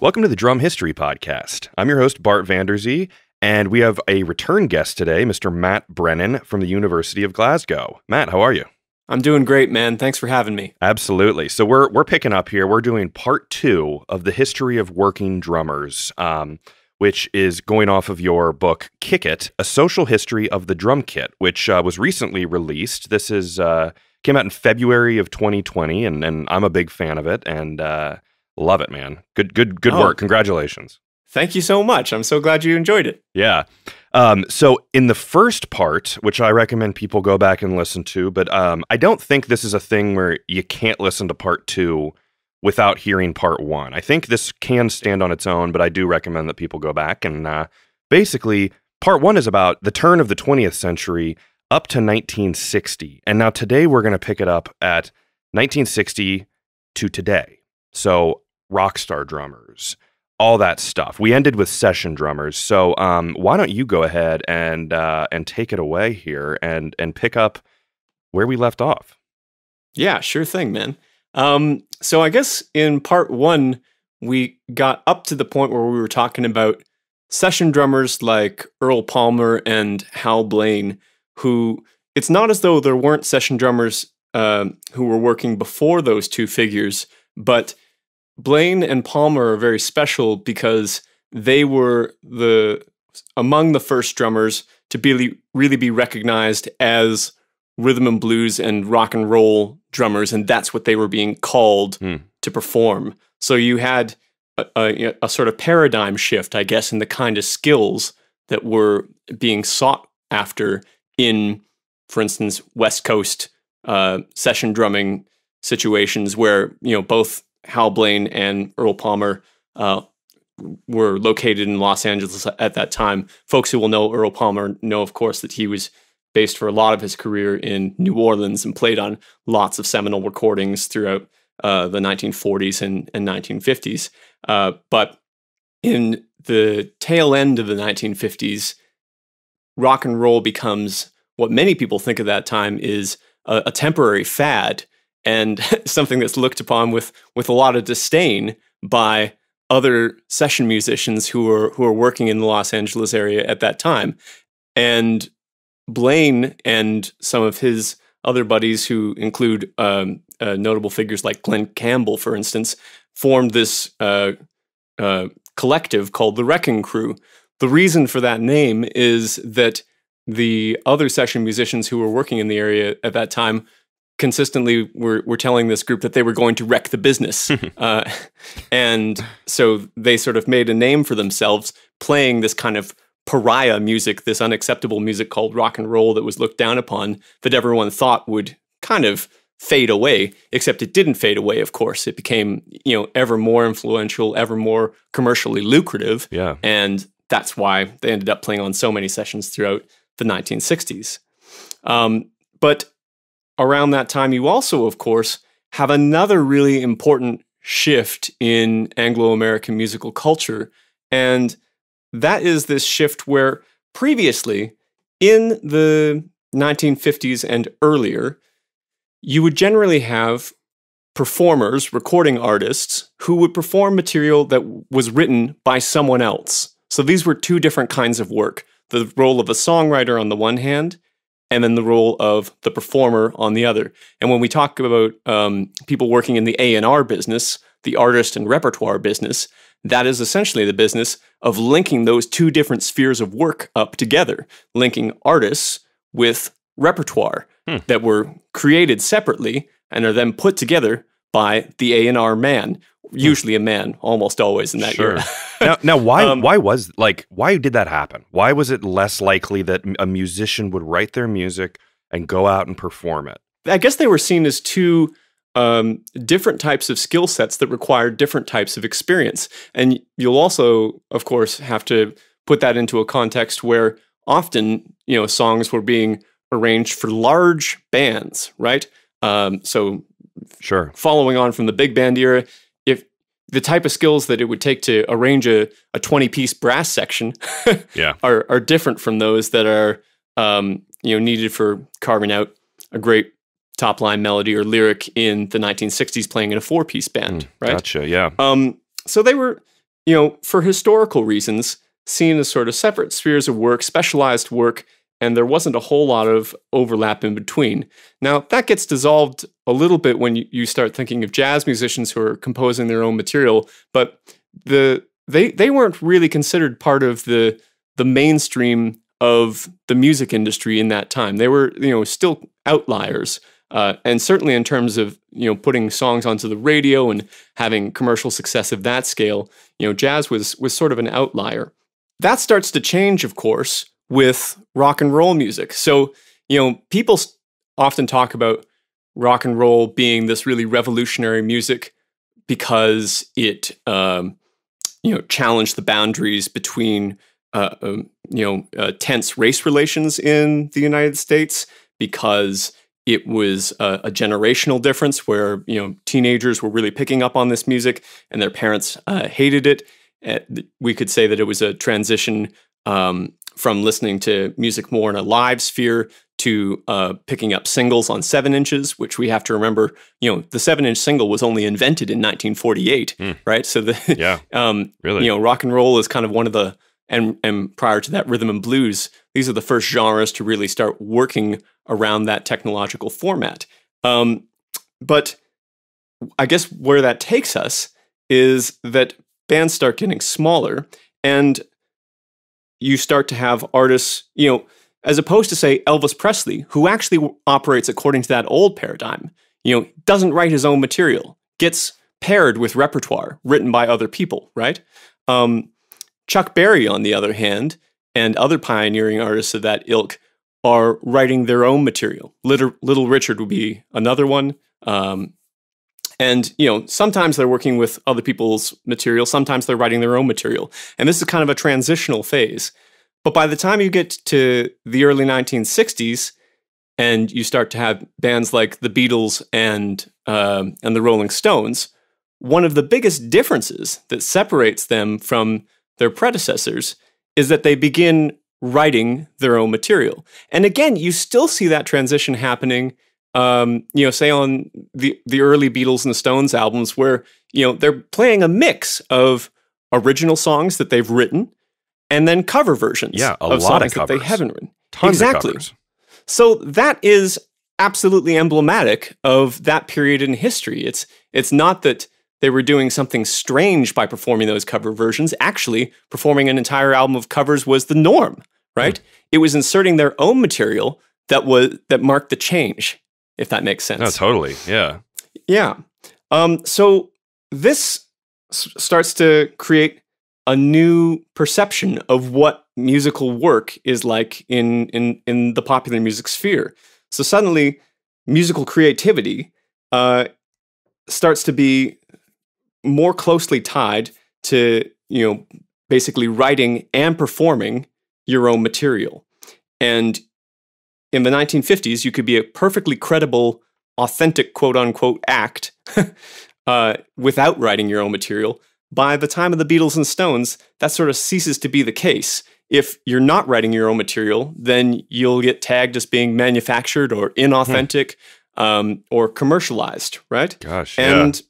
Welcome to the Drum History Podcast. I'm your host, Bart Vanderzee, and we have a return guest today, Mr. Matt Brennan from the University of Glasgow. Matt, how are you? I'm doing great, man. Thanks for having me. Absolutely. So we're picking up here. We're doing part two of the history of working drummers, which is going off of your book, Kick It: A Social History of the Drum Kit, which was recently released. This is came out in February of 2020, and I'm a big fan of it, and love it, man. Good work. Congratulations. Thank you so much. I'm so glad you enjoyed it. Yeah. So in the first part, which I recommend people go back and listen to, but I don't think this is a thing where you can't listen to part two without hearing part one. I think this can stand on its own, but I do recommend that people go back. And basically, part one is about the turn of the 20th century up to 1960. And now today we're going to pick it up at 1960 to today. So rock star drummers, all that stuff. We ended with session drummers. So why don't you go ahead and take it away here and pick up where we left off? Yeah, sure thing, man. So I guess in part one, we got up to the point where we were talking about session drummers like Earl Palmer and Hal Blaine, who it's not as though there weren't session drummers who were working before those two figures, but Blaine and Palmer are very special because they were among the first drummers to really be recognized as rhythm and blues and rock and roll drummers, and that's what they were being called to perform. So you had a sort of paradigm shift, I guess, in the kind of skills that were being sought after in, for instance, West Coast session drumming situations where, you know, both Hal Blaine and Earl Palmer were located in Los Angeles at that time. Folks who will know Earl Palmer know, of course, that he was based for a lot of his career in New Orleans and played on lots of seminal recordings throughout the 1940s and 1950s. But in the tail end of the 1950s, rock and roll becomes what many people think at that time is a temporary fad and something that's looked upon with a lot of disdain by other session musicians who are working in the Los Angeles area at that time. And Blaine and some of his other buddies, who include notable figures like Glenn Campbell, for instance, formed this collective called The Wrecking Crew. The reason for that name is that the other session musicians who were working in the area at that time consistently were telling this group that they were going to wreck the business. And so they sort of made a name for themselves playing this kind of pariah music, this unacceptable music called rock and roll that was looked down upon, that everyone thought would kind of fade away, except it didn't fade away, of course. It became, you know, ever more influential, ever more commercially lucrative. Yeah. And that's why they ended up playing on so many sessions throughout the 1960s. But around that time, you also, of course, have another really important shift in Anglo-American musical culture, and that is this shift where previously, in the 1950s and earlier, you would generally have performers, recording artists, who would perform material that was written by someone else. So these were two different kinds of work. The role of a songwriter on the one hand, and then the role of the performer on the other. And when we talk about people working in the A&R business, the artist and repertoire business, that is essentially the business of linking those two different spheres of work up together, linking artists with repertoire that were created separately and are then put together by the A&R man, usually a man, almost always in that era. Now why did that happen? Why was it less likely that a musician would write their music and go out and perform it? I guess they were seen as two different types of skill sets that required different types of experience. And you'll also, of course, have to put that into a context where often, you know, songs were being arranged for large bands, right? So sure. Following on from the big band era, if the type of skills that it would take to arrange a 20-piece brass section yeah. are different from those that are you know, needed for carving out a great top-line melody or lyric in the 1960s playing in a 4-piece band, right? Gotcha, yeah. So they were you know, for historical reasons, seen as sort of separate spheres of work, specialized work, and there wasn't a whole lot of overlap in between. Now, that gets dissolved a little bit when you start thinking of jazz musicians who are composing their own material, but they weren't really considered part of the mainstream of the music industry in that time. They were, you know, still outliers, and certainly in terms of, you know, putting songs onto the radio and having commercial success of that scale, you know, jazz was sort of an outlier. That starts to change, of course, with rock and roll music. So, you know, people often talk about rock and roll being this really revolutionary music because it, you know, challenged the boundaries between, you know, tense race relations in the United States, because it was a generational difference where, you know, teenagers were really picking up on this music and their parents hated it. We could say that it was a transition from listening to music more in a live sphere to picking up singles on 7 inches, which we have to remember, you know, the 7-inch single was only invented in 1948, right? So the really, you know, rock and roll is kind of one of the, and prior to that, rhythm and blues, these are the first genres to really start working around that technological format. But I guess where that takes us is that bands start getting smaller, and you start to have artists, you know, as opposed to, say, Elvis Presley, who actually operates according to that old paradigm, you know, doesn't write his own material, gets paired with repertoire written by other people, right? Chuck Berry, on the other hand, and other pioneering artists of that ilk are writing their own material. Little Richard would be another one. And, you know, sometimes they're working with other people's material, sometimes they're writing their own material. And this is kind of a transitional phase. But by the time you get to the early 1960s, and you start to have bands like the Beatles and the Rolling Stones, one of the biggest differences that separates them from their predecessors is that they begin writing their own material. And again, you still see that transition happening, you know, say on the early Beatles and the Stones albums, where, you know, they're playing a mix of original songs that they've written and then cover versions of songs that they haven't written. Exactly. So that is absolutely emblematic of that period in history. It's not that they were doing something strange by performing those cover versions. Actually, performing an entire album of covers was the norm, right? It was inserting their own material that marked the change, if that makes sense. No, totally, yeah. Yeah. So this starts to create a new perception of what musical work is like in the popular music sphere. So suddenly, musical creativity starts to be more closely tied to, you know, basically writing and performing your own material. And in the 1950s, you could be a perfectly credible, authentic, quote-unquote, act without writing your own material. By the time of the Beatles and Stones, that sort of ceases to be the case. If you're not writing your own material, then you'll get tagged as being manufactured or inauthentic or commercialized, right? Gosh, and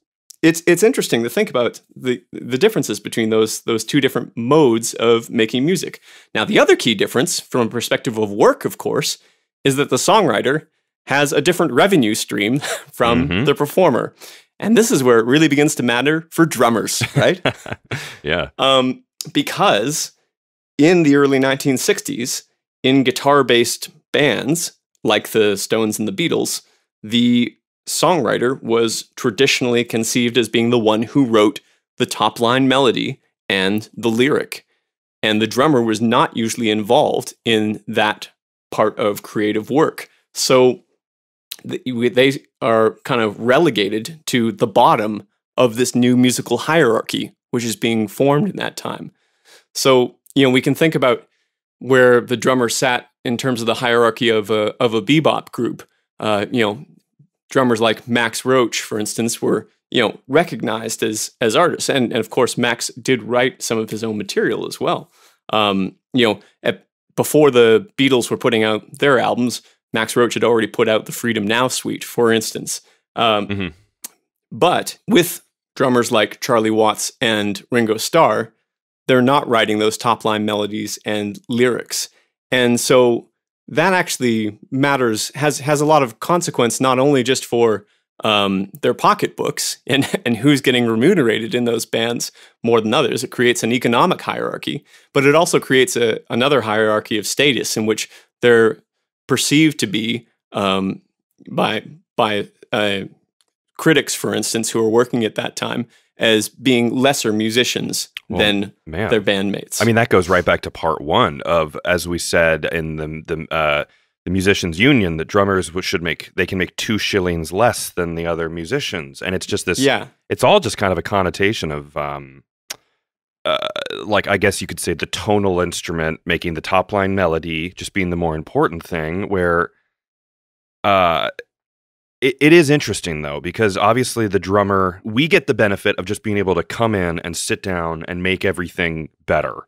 it's interesting to think about the differences between those two different modes of making music. Now, the other key difference from a perspective of work, of course, is that the songwriter has a different revenue stream from the performer. And this is where it really begins to matter for drummers, right? Because in the early 1960s, in guitar-based bands like the Stones and the Beatles, the songwriter was traditionally conceived as being the one who wrote the top-line melody and the lyric. And the drummer was not usually involved in that part of creative work. So they are kind of relegated to the bottom of this new musical hierarchy, which is being formed in that time. So, you know, we can think about where the drummer sat in terms of the hierarchy of a bebop group. You know, drummers like Max Roach, for instance, were, you know, recognized as artists, and of course Max did write some of his own material as well. You know, before the Beatles were putting out their albums, Max Roach had already put out the Freedom Now suite, for instance. But with drummers like Charlie Watts and Ringo Starr, they're not writing those top-line melodies and lyrics. And so that actually matters, has a lot of consequence, not only just for their pocketbooks and who's getting remunerated in those bands more than others. It creates an economic hierarchy, but it also creates another hierarchy of status in which they're perceived to be by critics, for instance, who are working at that time as being lesser musicians than their bandmates. I mean, that goes right back to part one of, as we said in the musicians union, that drummers should make, they can make 2 shillings less than the other musicians. And it's just this, it's all just kind of a connotation of, like, I guess you could say the tonal instrument making the top line melody just being the more important thing, where it is interesting, though, because obviously the drummer, we get the benefit of just being able to come in and sit down and make everything better.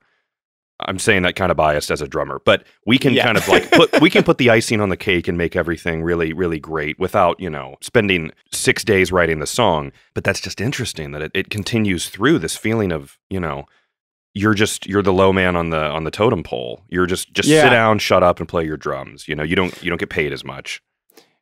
I'm saying that kind of biased as a drummer, but we can kind of like we can put the icing on the cake and make everything really, really great without, you know, spending 6 days writing the song. But that's just interesting that it continues through this feeling of, you know, you're the low man on the totem pole. You're just sit down, shut up, and play your drums. You know, you don't get paid as much.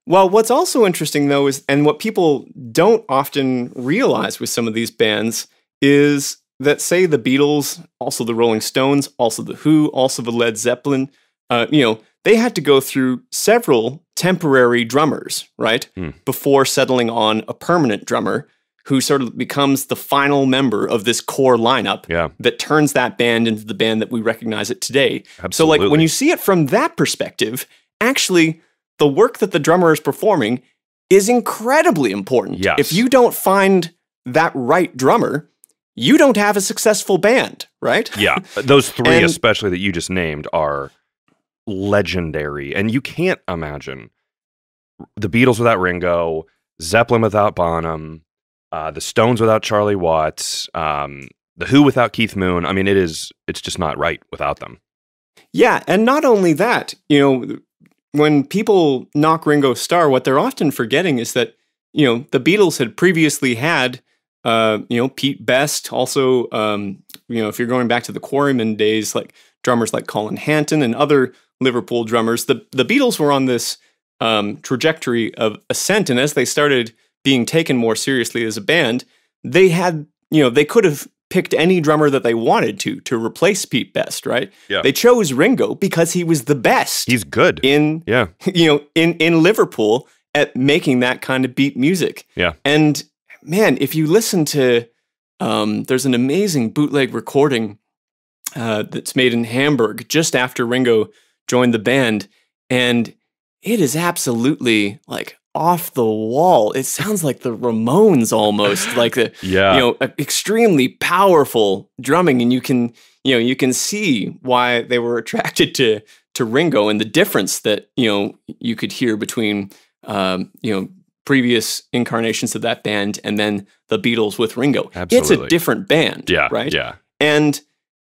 Well, what's also interesting, though, is, and what people don't often realize with some of these bands, is that, say, the Beatles, also the Rolling Stones, also the Who, also the Led Zeppelin, you know, they had to go through several temporary drummers, right, before settling on a permanent drummer who sort of becomes the final member of this core lineup that turns that band into the band that we recognize it today. Absolutely. So, like, when you see it from that perspective, actually, the work that the drummer is performing is incredibly important. Yes. If you don't find that right drummer, you don't have a successful band, right? Yeah. Those three especially that you just named are legendary. And you can't imagine the Beatles without Ringo, Zeppelin without Bonham, the Stones without Charlie Watts, the Who without Keith Moon. I mean, it's just not right without them. Yeah, and not only that, you know, when people knock Ringo Starr, what they're often forgetting is that, you know, the Beatles had previously had, you know, Pete Best, also, you know, if you're going back to the Quarrymen days, like drummers like Colin Hanton and other Liverpool drummers, the Beatles were on this trajectory of ascent, and as they started being taken more seriously as a band, they had, you know, they could have picked any drummer that they wanted to replace Pete Best, right? Yeah. They chose Ringo because he was the best. He's good. In Liverpool at making that kind of beat music. Yeah. And man, if you listen to, there's an amazing bootleg recording that's made in Hamburg just after Ringo joined the band, and it is absolutely like off the wall. It sounds like the Ramones almost, like the you know, extremely powerful drumming, and you can see why they were attracted to Ringo and the difference that, you know, you could hear between you know, previous incarnations of that band and then the Beatles with Ringo. Absolutely. It's a different band, right? Yeah, and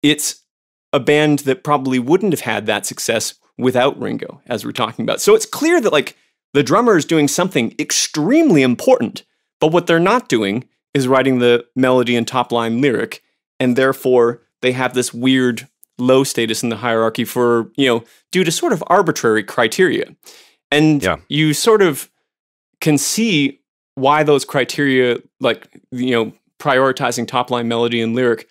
it's a band that probably wouldn't have had that success without Ringo, as we're talking about. So it's clear that, like, the drummer is doing something extremely important, but what they're not doing is writing the melody and top-line lyric, and therefore they have this weird low status in the hierarchy for, you know, due to sort of arbitrary criteria. And you sort of can see why those criteria, like, you know, prioritizing top-line melody and lyric,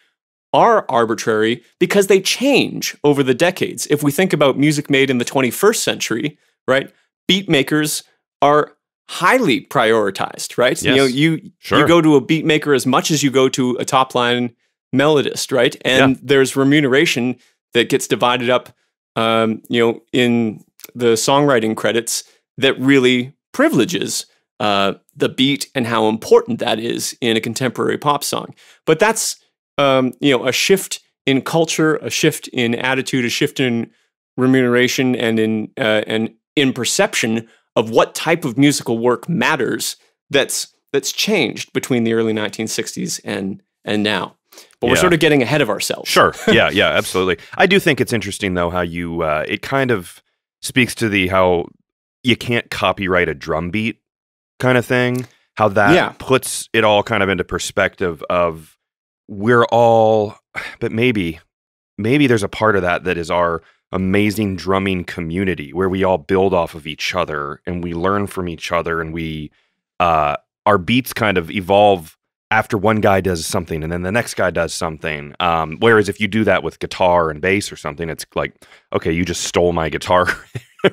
are arbitrary because they change over the decades. If we think about music made in the 21st century, right? Beat makers are highly prioritized, right? Yes, you know, you go to a beat maker as much as you go to a top line melodist, right? And there's remuneration that gets divided up, you know, in the songwriting credits that really privileges the beat and how important that is in a contemporary pop song. But that's, you know, a shift in culture, a shift in attitude, a shift in remuneration, and in perception of what type of musical work matters, that's changed between the early 1960s and now. But we're sort of getting ahead of ourselves. Sure. Yeah, yeah, absolutely. I do think it's interesting, though, how you, it kind of speaks to how you can't copyright a drum beat kind of thing. how that puts it all kind of into perspective of we're all, but maybe there's a part of that that is our amazing drumming community where we all build off of each other and we learn from each other and we, our beats kind of evolve after one guy does something and then the next guy does something. Whereas if you do that with guitar and bass or something, it's like, okay, you just stole my guitar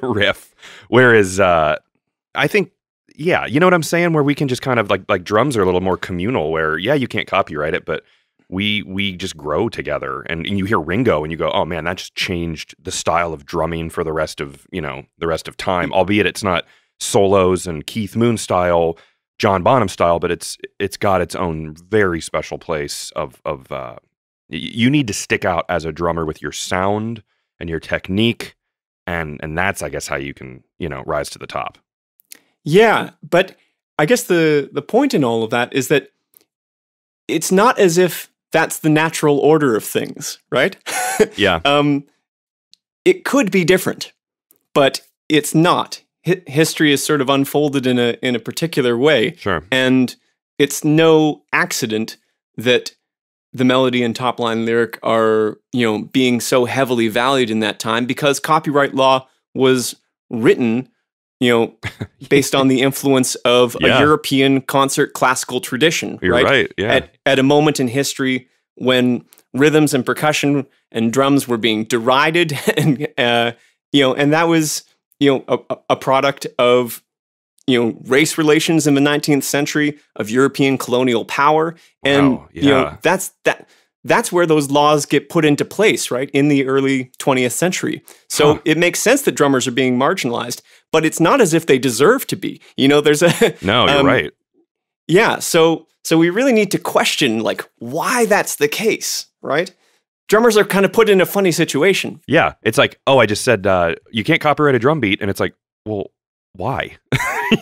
riff. Whereas I think, yeah, you know what I'm saying? Where we can just kind of like drums are a little more communal where, yeah, you can't copyright it, but we just grow together. And you hear Ringo and you go, oh man, that just changed the style of drumming for the rest of, you know, the rest of time, albeit it's not solos and Keith Moon style, John Bonham style, but it's got its own very special place of you need to stick out as a drummer with your sound and your technique, and that's, I guess, how you can, you know, rise to the top. Yeah, but I guess the point in all of that is that it's not as if that's the natural order of things, right? Yeah. It could be different, but it's not. History is sort of unfolded in a particular way, sure, and it's no accident that the melody and top line lyric are, you know, being so heavily valued in that time because copyright law was written, you know, based on the influence of a European concert classical tradition. You're right? Yeah. At a moment in history when rhythms and percussion and drums were being derided, and you know, and that was, you know, a product of, you know, race relations in the 19th century, of European colonial power, and wow, you know, that's where those laws get put into place, right, in the early 20th century. So it makes sense that drummers are being marginalized, but it's not as if they deserve to be. You know, there's a no, you're right. Yeah, so we really need to question like why that's the case, right? Drummers are kind of put in a funny situation. Yeah, it's like, oh, I just said you can't copyright a drum beat, and it's like, well, why?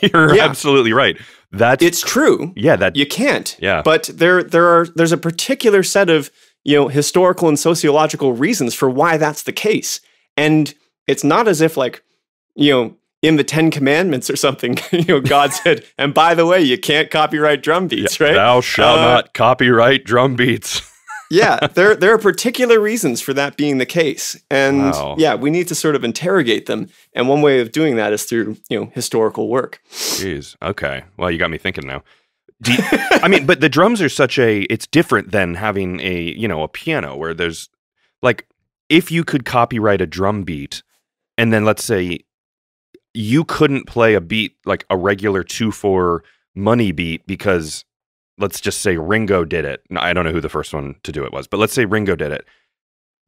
You're absolutely right. It's true. Yeah, that you can't. Yeah, but there's a particular set of, you know, historical and sociological reasons for why that's the case, and it's not as if like, you know, in the 10 Commandments or something, you know, God said, and by the way, you can't copyright drum beats, right? Thou shalt not copyright drum beats. Yeah, there are particular reasons for that being the case, and yeah, we need to sort of interrogate them. And one way of doing that is through, you know, historical work. Jeez, okay. Well, you got me thinking now. I mean, but the drums are such a, it's different than having a, you know, a piano where there's like, if you could copyright a drum beat, and then let's say you couldn't play a beat like a regular 2/4 money beat because, let's just say Ringo did it. Now, I don't know who the first one to do it was, but let's say Ringo did it.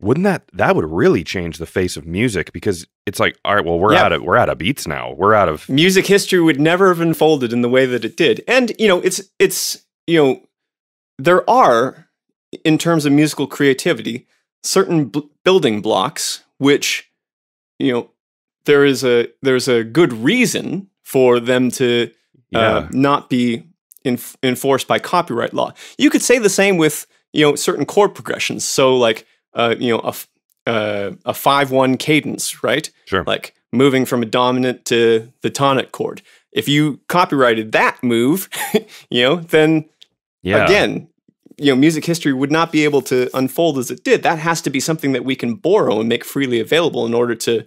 Wouldn't that would really change the face of music, because it's like, all right, well, we're out of beats now. We're out of music. History would never have unfolded in the way that it did. And, you know, it's, you know, there are, in terms of musical creativity, certain building blocks which, you know, there's a good reason for them to not be enforced by copyright law. You could say the same with, you know, certain chord progressions. So like, you know, a 5/1 cadence, right? Sure. Like moving from a dominant to the tonic chord. If you copyrighted that move, you know, then again, you know, music history would not be able to unfold as it did. That has to be something that we can borrow and make freely available in order to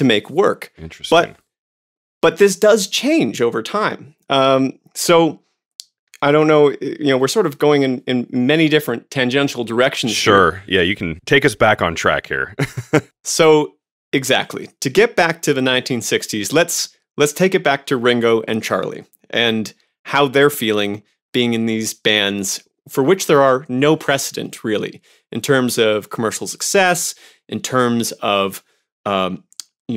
make work. Interesting. But this does change over time. So I don't know, you know, we're sort of going in many different tangential directions. Sure. Here. Yeah. You can take us back on track here. So exactly, to get back to the 1960s, let's take it back to Ringo and Charlie and how they're feeling being in these bands for which there are no precedent really in terms of commercial success, in terms of, you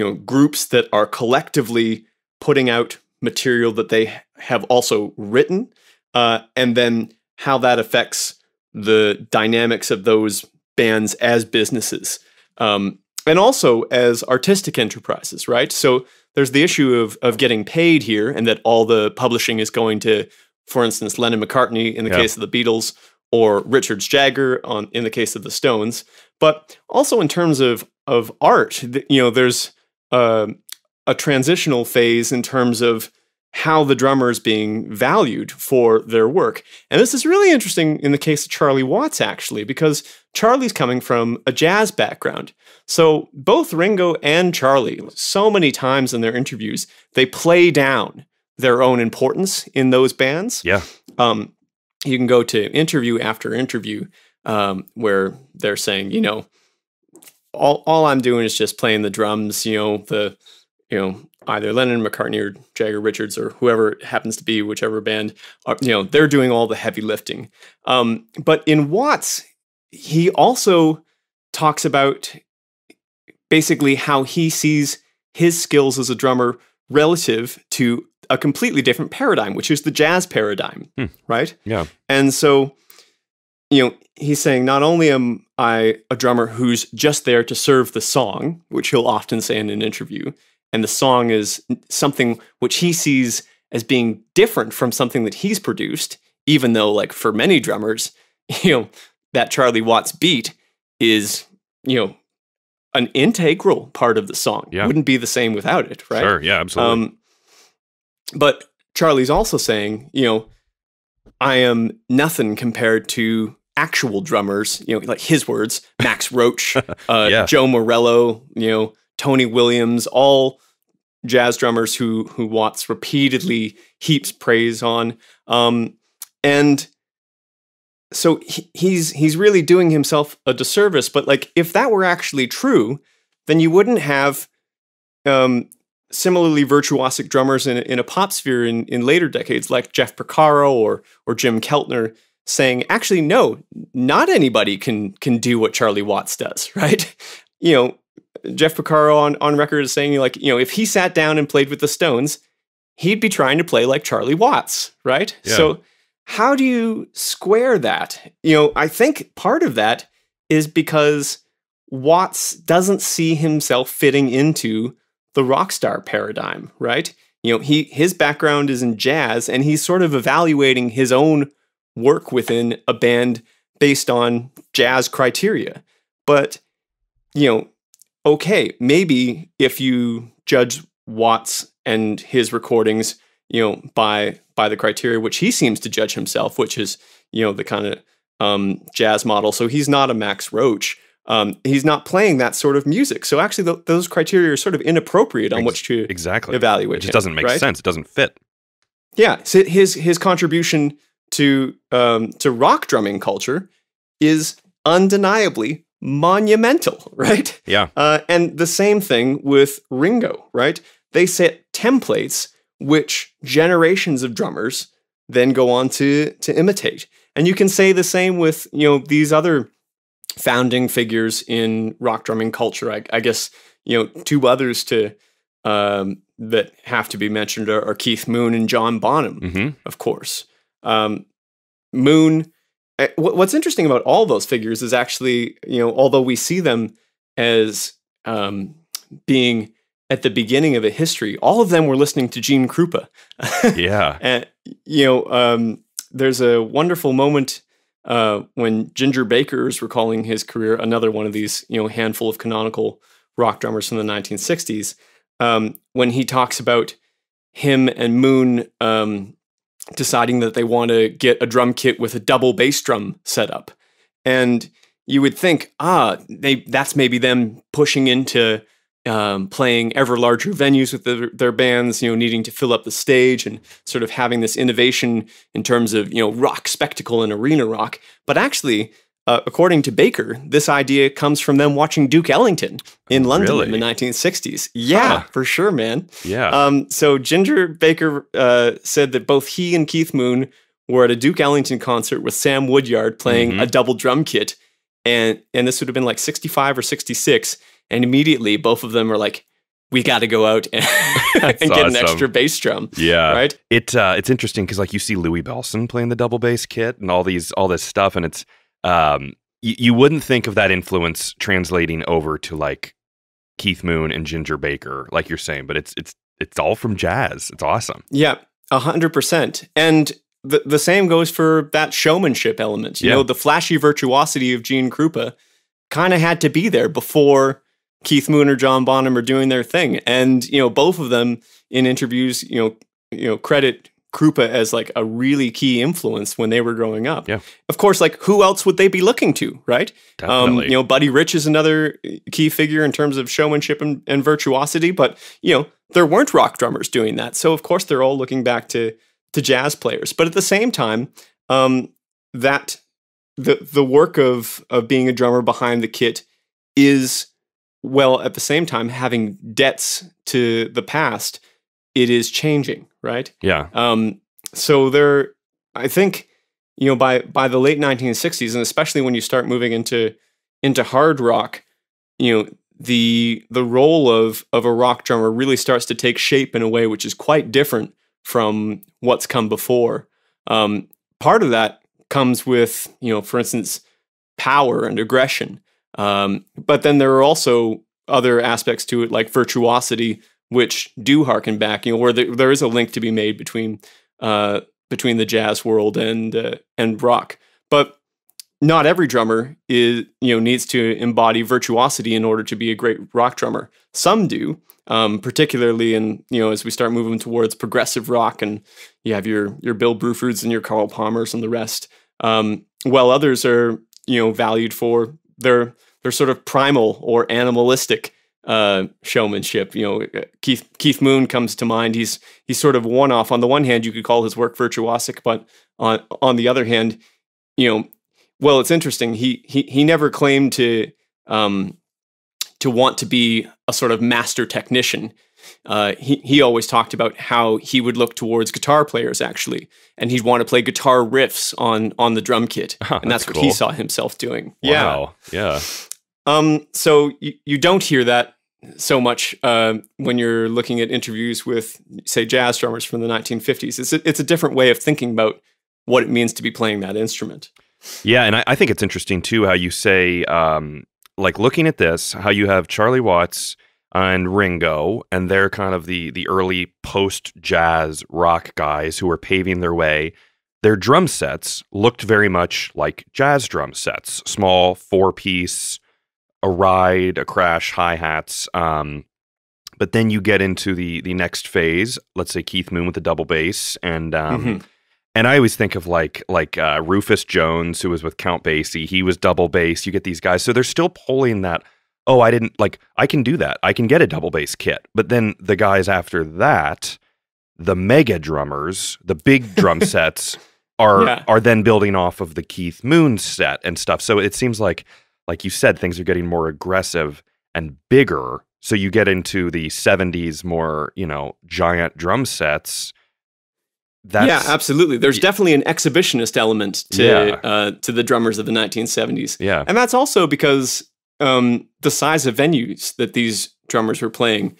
know, groups that are collectively putting out material that they have also written, and then how that affects the dynamics of those bands as businesses, and also as artistic enterprises, right? So there's the issue of getting paid here, and that all the publishing is going to, for instance, Lennon McCartney in the case of the Beatles, or Richards Jagger in the case of the Stones. But also in terms of art, you know, there's a transitional phase in terms of how the drummer is being valued for their work. And this is really interesting in the case of Charlie Watts, actually, because Charlie's coming from a jazz background. So both Ringo and Charlie, so many times in their interviews, they play down their own importance in those bands. Yeah. You can go to interview after interview where they're saying, you know, all I'm doing is just playing the drums, you know, either Lennon, McCartney, or Jagger Richards, or whoever it happens to be, whichever band, you know, they're doing all the heavy lifting. But in Watts, he also talks about basically how he sees his skills as a drummer relative to a completely different paradigm, which is the jazz paradigm, right? Yeah. And so, you know, he's saying, not only am I a drummer who's just there to serve the song, which he'll often say in an interview, and the song is something which he sees as being different from something that he's produced, even though, like, for many drummers, you know, that Charlie Watts beat is, you know, an integral part of the song. Yeah. Wouldn't be the same without it, right? Sure, yeah, absolutely. But Charlie's also saying, you know, I am nothing compared to actual drummers, you know, like his words, Max Roach, yeah. Joe Morello, you know, Tony Williams, all jazz drummers who Watts repeatedly heaps praise on. And so he's really doing himself a disservice. But like, if that were actually true, then you wouldn't have similarly virtuosic drummers in a pop sphere in later decades, like Jeff Porcaro or Jim Keltner, saying, actually, no, not anybody can do what Charlie Watts does, right? You know, Jeff Porcaro on record is saying, like, you know, if he sat down and played with the Stones, he'd be trying to play like Charlie Watts, right? Yeah. So how do you square that? You know, I think part of that is because Watts doesn't see himself fitting into the rock star paradigm, right? You know, his background is in jazz, and he's sort of evaluating his own work within a band based on jazz criteria. But, you know, okay, maybe if you judge Watts and his recordings, you know, by the criteria which he seems to judge himself, which is, you know, the kind of jazz model. So he's not a Max Roach. He's not playing that sort of music. So actually, those criteria are sort of inappropriate on which to evaluate. It just doesn't make sense. It doesn't fit. Yeah, so his contribution to rock drumming culture is undeniably monumental, right? Yeah. And the same thing with Ringo, right? They set templates which generations of drummers then go on to imitate. And you can say the same with, you know, these other founding figures in rock drumming culture. I guess, you know, two others that have to be mentioned are Keith Moon and John Bonham, of course. Moon, what's interesting about all those figures is actually, you know, although we see them as being at the beginning of a history, all of them were listening to Gene Krupa. Yeah. And, you know, there's a wonderful moment when Ginger Baker is recalling his career, another one of these, you know, handful of canonical rock drummers from the 1960s, when he talks about him and Moon deciding that they want to get a drum kit with a double bass drum set up. And you would think, that's maybe them pushing into playing ever larger venues with their bands, you know, needing to fill up the stage and sort of having this innovation in terms of, you know, rock spectacle and arena rock. But actually, according to Baker, this idea comes from them watching Duke Ellington in London in the 1960s. Yeah, for sure, man. Yeah. So Ginger Baker said that both he and Keith Moon were at a Duke Ellington concert with Sam Woodyard playing a double drum kit, and this would have been like 65 or 66, and immediately both of them were like, we got to go out and, get an extra bass drum. Yeah, right. It's interesting because, like, you see Louis Bellson playing the double bass kit and all this stuff, and it's. You wouldn't think of that influence translating over to, like, Keith Moon and Ginger Baker, like you're saying, but it's all from jazz. It's awesome. Yeah, 100%. And the same goes for that showmanship element. You know, the flashy virtuosity of Gene Krupa kind of had to be there before Keith Moon or John Bonham are doing their thing. And, you know, both of them in interviews, you know, you know, credit Krupa as like a really key influence when they were growing up. Yeah. Of course, like who else would they be looking to, right? Definitely. You know, Buddy Rich is another key figure in terms of showmanship and virtuosity, but you know, there weren't rock drummers doing that. So of course they're all looking back to jazz players. But at the same time, that the work of being a drummer behind the kit is, well, at the same time, having debts to the past, it is changing, right? Yeah. So there, I think, you know, by the late 1960s, and especially when you start moving into hard rock, you know, the role of a rock drummer really starts to take shape in a way which is quite different from what's come before. Part of that comes with, you know, for instance, power and aggression. But then there are also other aspects to it, like virtuosity, which do harken back, you know, where there is a link to be made between the jazz world and rock. But not every drummer is, you know, needs to embody virtuosity in order to be a great rock drummer. Some do, particularly in, you know, as we start moving towards progressive rock, and you have your Bill Brufords and your Carl Palmers and the rest. While others are, you know, valued for their sort of primal or animalistic showmanship. You know, Keith Moon comes to mind. He's sort of one off. On the one hand, you could call his work virtuosic, but on the other hand, you know, well, it's interesting. He never claimed to want to be a sort of master technician. He always talked about how he would look towards guitar players, actually, and he'd want to play guitar riffs on the drum kit, and that's what he saw himself doing. Wow. Yeah. So you don't hear that so much when you're looking at interviews with, say, jazz drummers from the 1950s. It's a different way of thinking about what it means to be playing that instrument. Yeah, and I think it's interesting, too, how you say, like, looking at this, how you have Charlie Watts and Ringo, and they're kind of the early post-jazz rock guys who were paving their way. Their drum sets looked very much like jazz drum sets. Small, four-piece, a ride, a crash, hi-hats. But then you get into the next phase, let's say Keith Moon with the double bass, and and I always think of like Rufus Jones, who was with Count Basie. He was double bass. You get these guys. So they're still pulling that, oh, I didn't, like, I can do that. I can get a double bass kit. But then the guys after that, the mega drummers, the big drum sets, are then building off of the Keith Moon set and stuff. So it seems like you said, things are getting more aggressive and bigger. So you get into the 70s, more, you know, giant drum sets. Yeah, absolutely. There's definitely an exhibitionist element to the drummers of the 1970s. Yeah. And that's also because the size of venues that these drummers were playing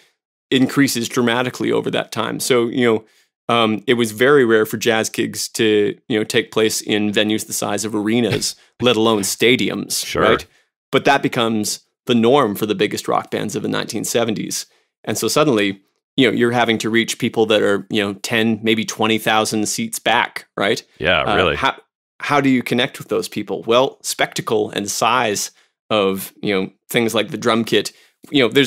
increases dramatically over that time. So, you know, it was very rare for jazz gigs to, you know, take place in venues the size of arenas, let alone stadiums, right? But that becomes the norm for the biggest rock bands of the 1970s. And so suddenly, you know, you're having to reach people that are, you know, 10, maybe 20,000 seats back, right? Yeah, really. How do you connect with those people? Well, spectacle and size of, you know, things like the drum kit, you know,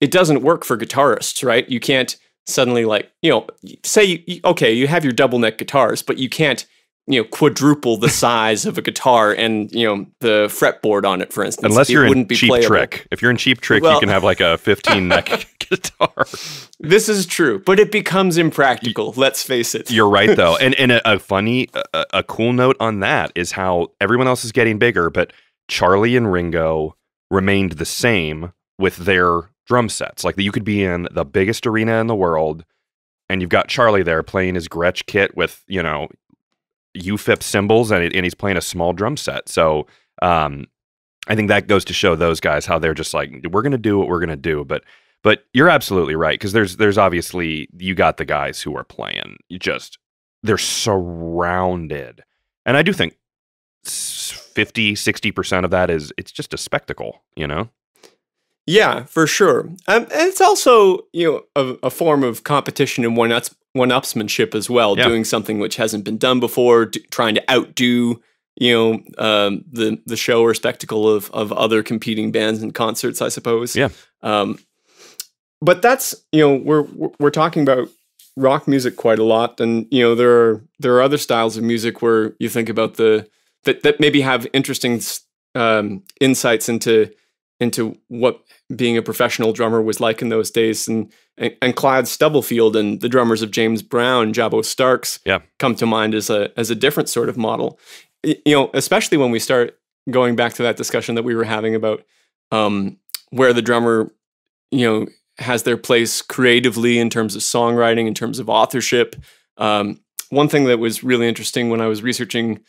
it doesn't work for guitarists, right? You can't suddenly, like, you know, say, okay, you have your double neck guitars, but you can't, you know, quadruple the size of a guitar and, you know, the fretboard on it, for instance. Unless you're in Cheap Trick. If you're in Cheap Trick, you can have like a 15 neck guitar. This is true, but it becomes impractical. Let's face it. You're right, though. And a funny, a cool note on that is how everyone else is getting bigger, but Charlie and Ringo remained the same with their drum sets. Like, you could be in the biggest arena in the world, and you've got Charlie there playing his Gretsch kit with, you know, UFIP cymbals, and he's playing a small drum set. So I think that goes to show those guys how they're just like, we're going to do what we're going to do. But you're absolutely right, because there's obviously, you got the guys who are playing, they're surrounded. And I do think 50–60% of that is, it's just a spectacle, you know? Yeah, for sure. And it's also, you know, a form of competition and one-upsmanship as well, doing something which hasn't been done before, trying to outdo, you know, the show or spectacle of other competing bands and concerts, I suppose. Yeah. But that's, you know, we're talking about rock music quite a lot, and you know there are other styles of music where you think about that maybe have interesting insights into what being a professional drummer was like in those days, and Clyde Stubblefield and the drummers of James Brown, Jabbo Starks, come to mind as a different sort of model. You know, especially when we start going back to that discussion that we were having about where the drummer, you know, has their place creatively in terms of songwriting, in terms of authorship. One thing that was really interesting when I was researching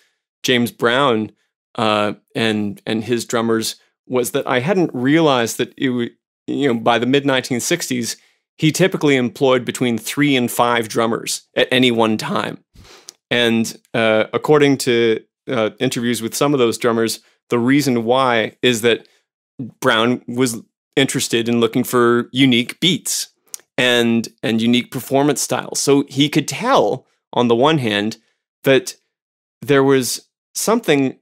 James Brown and his drummers was that I hadn't realized that it would, you know, by the mid 1960s, he typically employed between 3 and 5 drummers at any one time. And according to interviews with some of those drummers, the reason why is that Brown was interested in looking for unique beats and unique performance styles. So he could tell, on the one hand, that there was something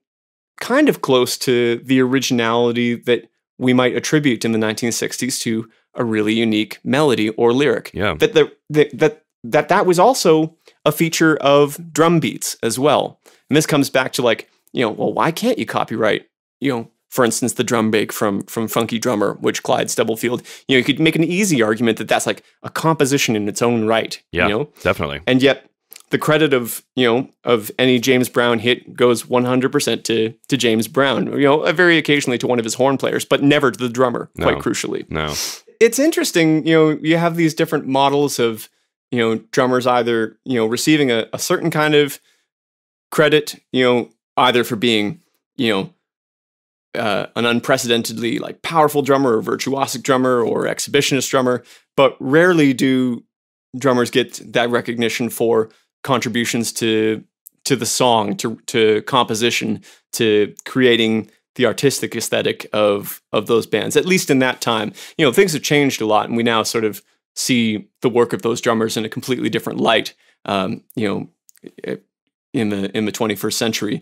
kind of close to the originality that we might attribute in the 1960s to a really unique melody or lyric. Yeah. That was also a feature of drum beats as well. And this comes back to, like, you know, well, why can't you copyright, you know, for instance, the drum break from Funky Drummer, which Clyde Stubblefield, you know, you could make an easy argument that that's like a composition in its own right. Yeah, you know? Definitely. And yet the credit of, you know, of any James Brown hit goes 100% to James Brown, you know, very occasionally to one of his horn players, but never to the drummer, quite crucially. No. It's interesting, you know, you have these different models of, you know, drummers either, you know, receiving a certain kind of credit, you know, either for being, you know, an unprecedentedly like powerful drummer or virtuosic drummer or exhibitionist drummer, but rarely do drummers get that recognition for contributions to the song, to composition, to creating the artistic aesthetic of those bands, at least in that time. You know, things have changed a lot, and we now sort of see the work of those drummers in a completely different light. You know, in the 21st century,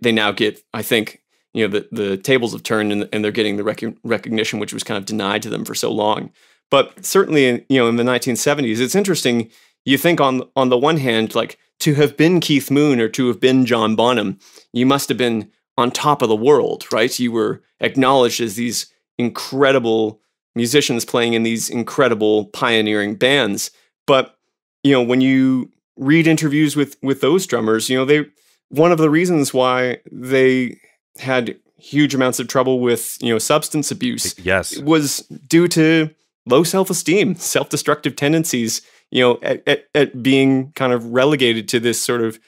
they now get, I think, you know, the tables have turned, and they're getting the recognition which was kind of denied to them for so long. But certainly, you know, in the 1970s, it's interesting. You think on the one hand, like, to have been Keith Moon or to have been John Bonham, you must have been on top of the world, right? You were acknowledged as these incredible musicians playing in these incredible pioneering bands. But, you know, when you read interviews with those drummers, you know, one of the reasons why they had huge amounts of trouble with, you know, substance abuse, was due to low self-esteem, self-destructive tendencies, you know, at being kind of relegated to this sort of,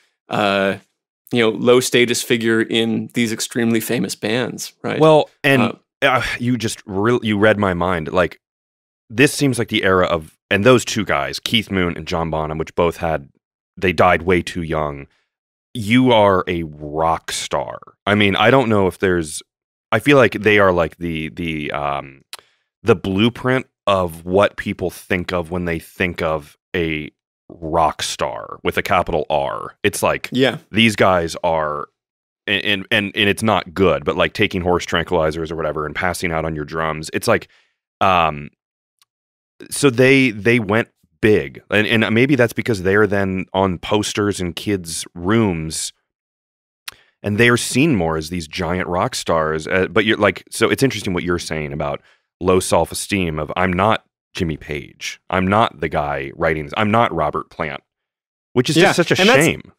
you know, low status figure in these extremely famous bands, right? Well, and you just you read my mind. Like, this seems like the era of, and those two guys, Keith Moon and John Bonham, which both they died way too young. You are a rock star. I mean, I don't know if there's, I feel like they are like the blueprint of what people think of when they think of a rock star with a capital R. It's like, yeah, these guys are, and it's not good, but like taking horse tranquilizers or whatever and passing out on your drums. It's like, so they went big, and maybe that's because they're then on posters in kids' rooms, and they are seen more as these giant rock stars. But you're like, so it's interesting what you're saying about low self-esteem of, I'm not Jimmy Page, I'm not the guy writing this, I'm not Robert Plant, which is just such a shame.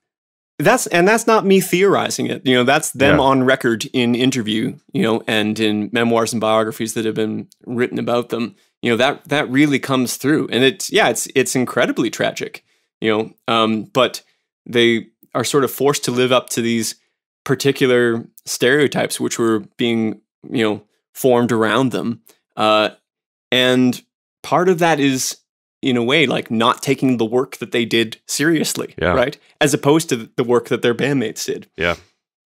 That's not me theorizing it. You know, that's them on record in interview, you know, and in memoirs and biographies that have been written about them. You know, that really comes through, and it's incredibly tragic, you know, but they are sort of forced to live up to these particular stereotypes which were being, you know, formed around them. And part of that is, in a way, like not taking the work that they did seriously, right? As opposed to the work that their bandmates did. Yeah,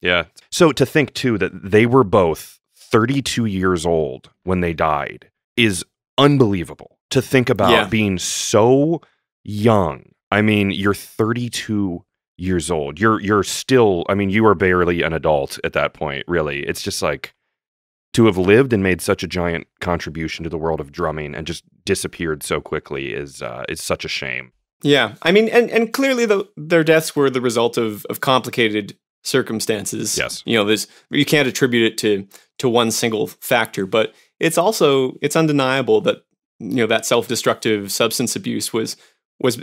yeah. So to think, too, that they were both 32 years old when they died is unbelievable to think about, being so young. I mean, you're 32 years old. You're still, I mean, you are barely an adult at that point, really. It's just like, to have lived and made such a giant contribution to the world of drumming and just disappeared so quickly is such a shame. Yeah, I mean, and clearly their deaths were the result of complicated circumstances. Yes, you know, you can't attribute it to one single factor, but it's undeniable that, you know, that self-destructive substance abuse was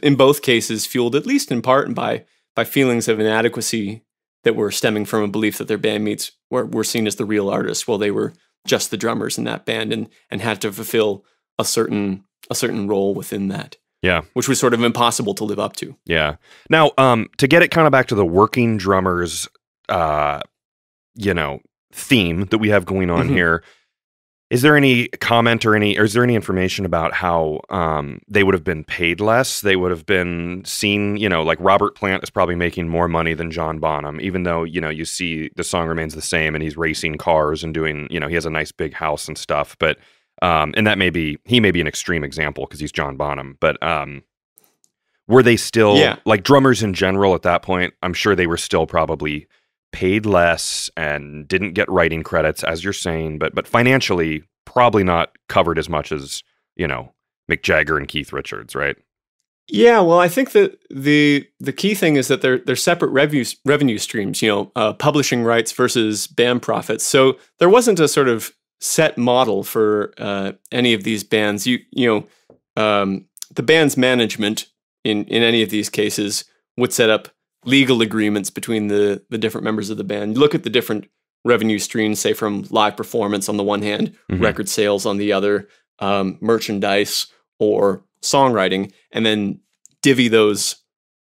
in both cases fueled, at least in part, by feelings of inadequacy that were stemming from a belief that their bandmates were seen as the real artists while they were just the drummers in that band and had to fulfill a certain role within that. Yeah. Which was sort of impossible to live up to. Yeah. Now, to get it kind of back to the working drummers, you know, theme that we have going on here, is there any comment or is there any information about how they would have been paid less? They would have been seen, you know, like Robert Plant is probably making more money than John Bonham, even though, you know, you see the song remains the same and he's racing cars and doing, you know, he has a nice big house and stuff. But, and that may be, he may be an extreme example because he's John Bonham, but were they still, like drummers in general at that point, I'm sure they were still probably paid less and didn't get writing credits, as you're saying, but financially probably not covered as much as, you know, Mick Jagger and Keith Richards, right? Yeah, well, I think that the key thing is that they're separate revenue streams, you know, publishing rights versus band profits. So there wasn't a sort of set model for any of these bands. The band's management in any of these cases would set up legal agreements between the different members of the band. You look at the different revenue streams, say from live performance on the one hand, record sales on the other, merchandise or songwriting, and then divvy those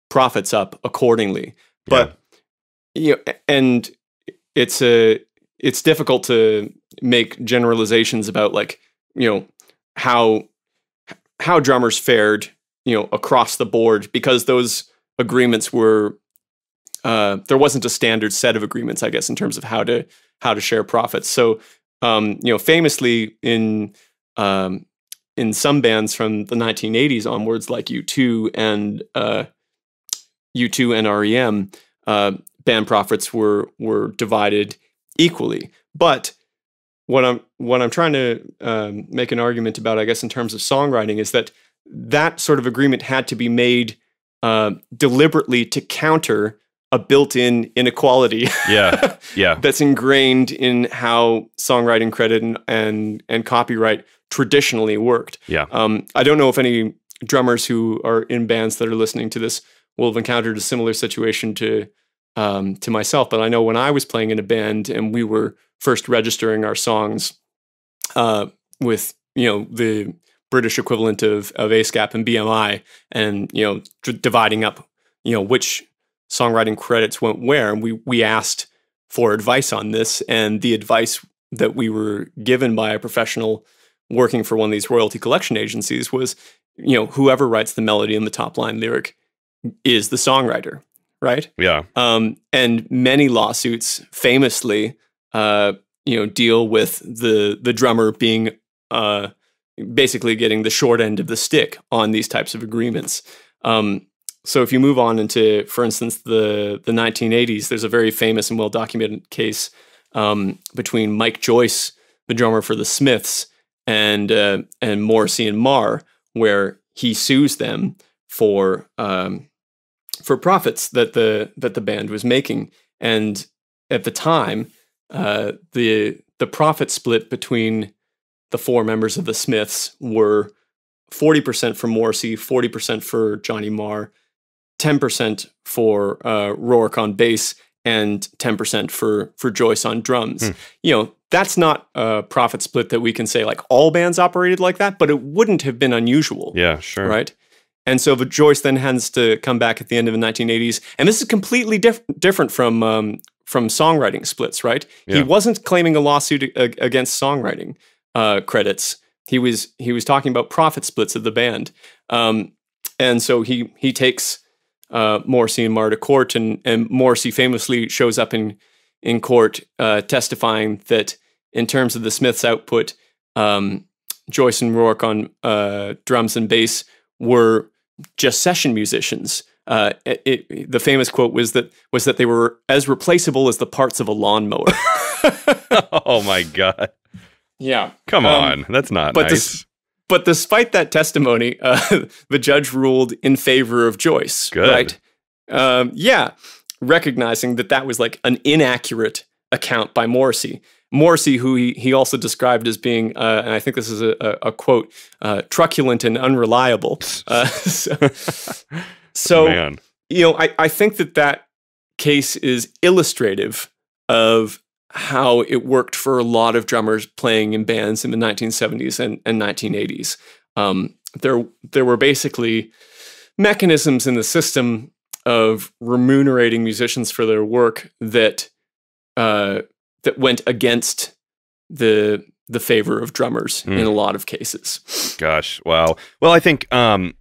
profits up accordingly. But, you know, and it's difficult to make generalizations about, like, you know, how drummers fared, you know, across the board, because those agreements were, there wasn't a standard set of agreements, I guess, in terms of how to share profits. So, you know, famously in some bands from the 1980s onwards, like U2 and REM, band profits were divided equally. But what I'm trying to make an argument about, I guess, in terms of songwriting, is that sort of agreement had to be made deliberately to counter a built-in inequality. Yeah, yeah. That's ingrained in how songwriting credit and copyright traditionally worked. Yeah. I don't know if any drummers who are in bands that are listening to this will have encountered a similar situation to myself, but I know when I was playing in a band and we were first registering our songs with, you know, the British equivalent of ASCAP and BMI, and, you know, dividing up, you know, which songwriting credits went where, and we asked for advice on this, and the advice that we were given by a professional working for one of these royalty collection agencies was, you know, whoever writes the melody and the top line lyric is the songwriter, right? Yeah. And many lawsuits famously, you know, deal with the drummer being basically getting the short end of the stick on these types of agreements. So if you move on into, for instance, the 1980s, there's a very famous and well-documented case between Mike Joyce, the drummer for the Smiths, and Morrissey and Marr, where he sues them for profits that the band was making. And at the time, the profit split between the four members of the Smiths were 40% for Morrissey, 40% for Johnny Marr, 10% for Rourke on bass, and 10% for Joyce on drums. You know, that's not a profit split that we can say, like, all bands operated like that, but it wouldn't have been unusual. Yeah, sure. Right? And so Joyce then has to come back at the end of the 1980s, and this is completely different from songwriting splits, right? Yeah. He wasn't claiming a lawsuit against songwriting credits. He was talking about profit splits of the band, and so he takes Morrissey and Marr to court, and Morrissey famously shows up in court testifying that in terms of the Smiths' output, Joyce and Rourke on drums and bass were just session musicians. The famous quote was that they were as replaceable as the parts of a lawnmower. Oh my God. Yeah. Come on. That's not nice. But despite that testimony, the judge ruled in favor of Joyce. Good. Right? Yeah, recognizing that that was like an inaccurate account by Morrissey. Morrissey, who he also described as being, and I think this is a quote, truculent and unreliable. So you know, I think that that case is illustrative of how it worked for a lot of drummers playing in bands in the 1970s and 1980s. There were basically mechanisms in the system of remunerating musicians for their work that that went against the favor of drummers in a lot of cases. Gosh, wow. Well, I think, and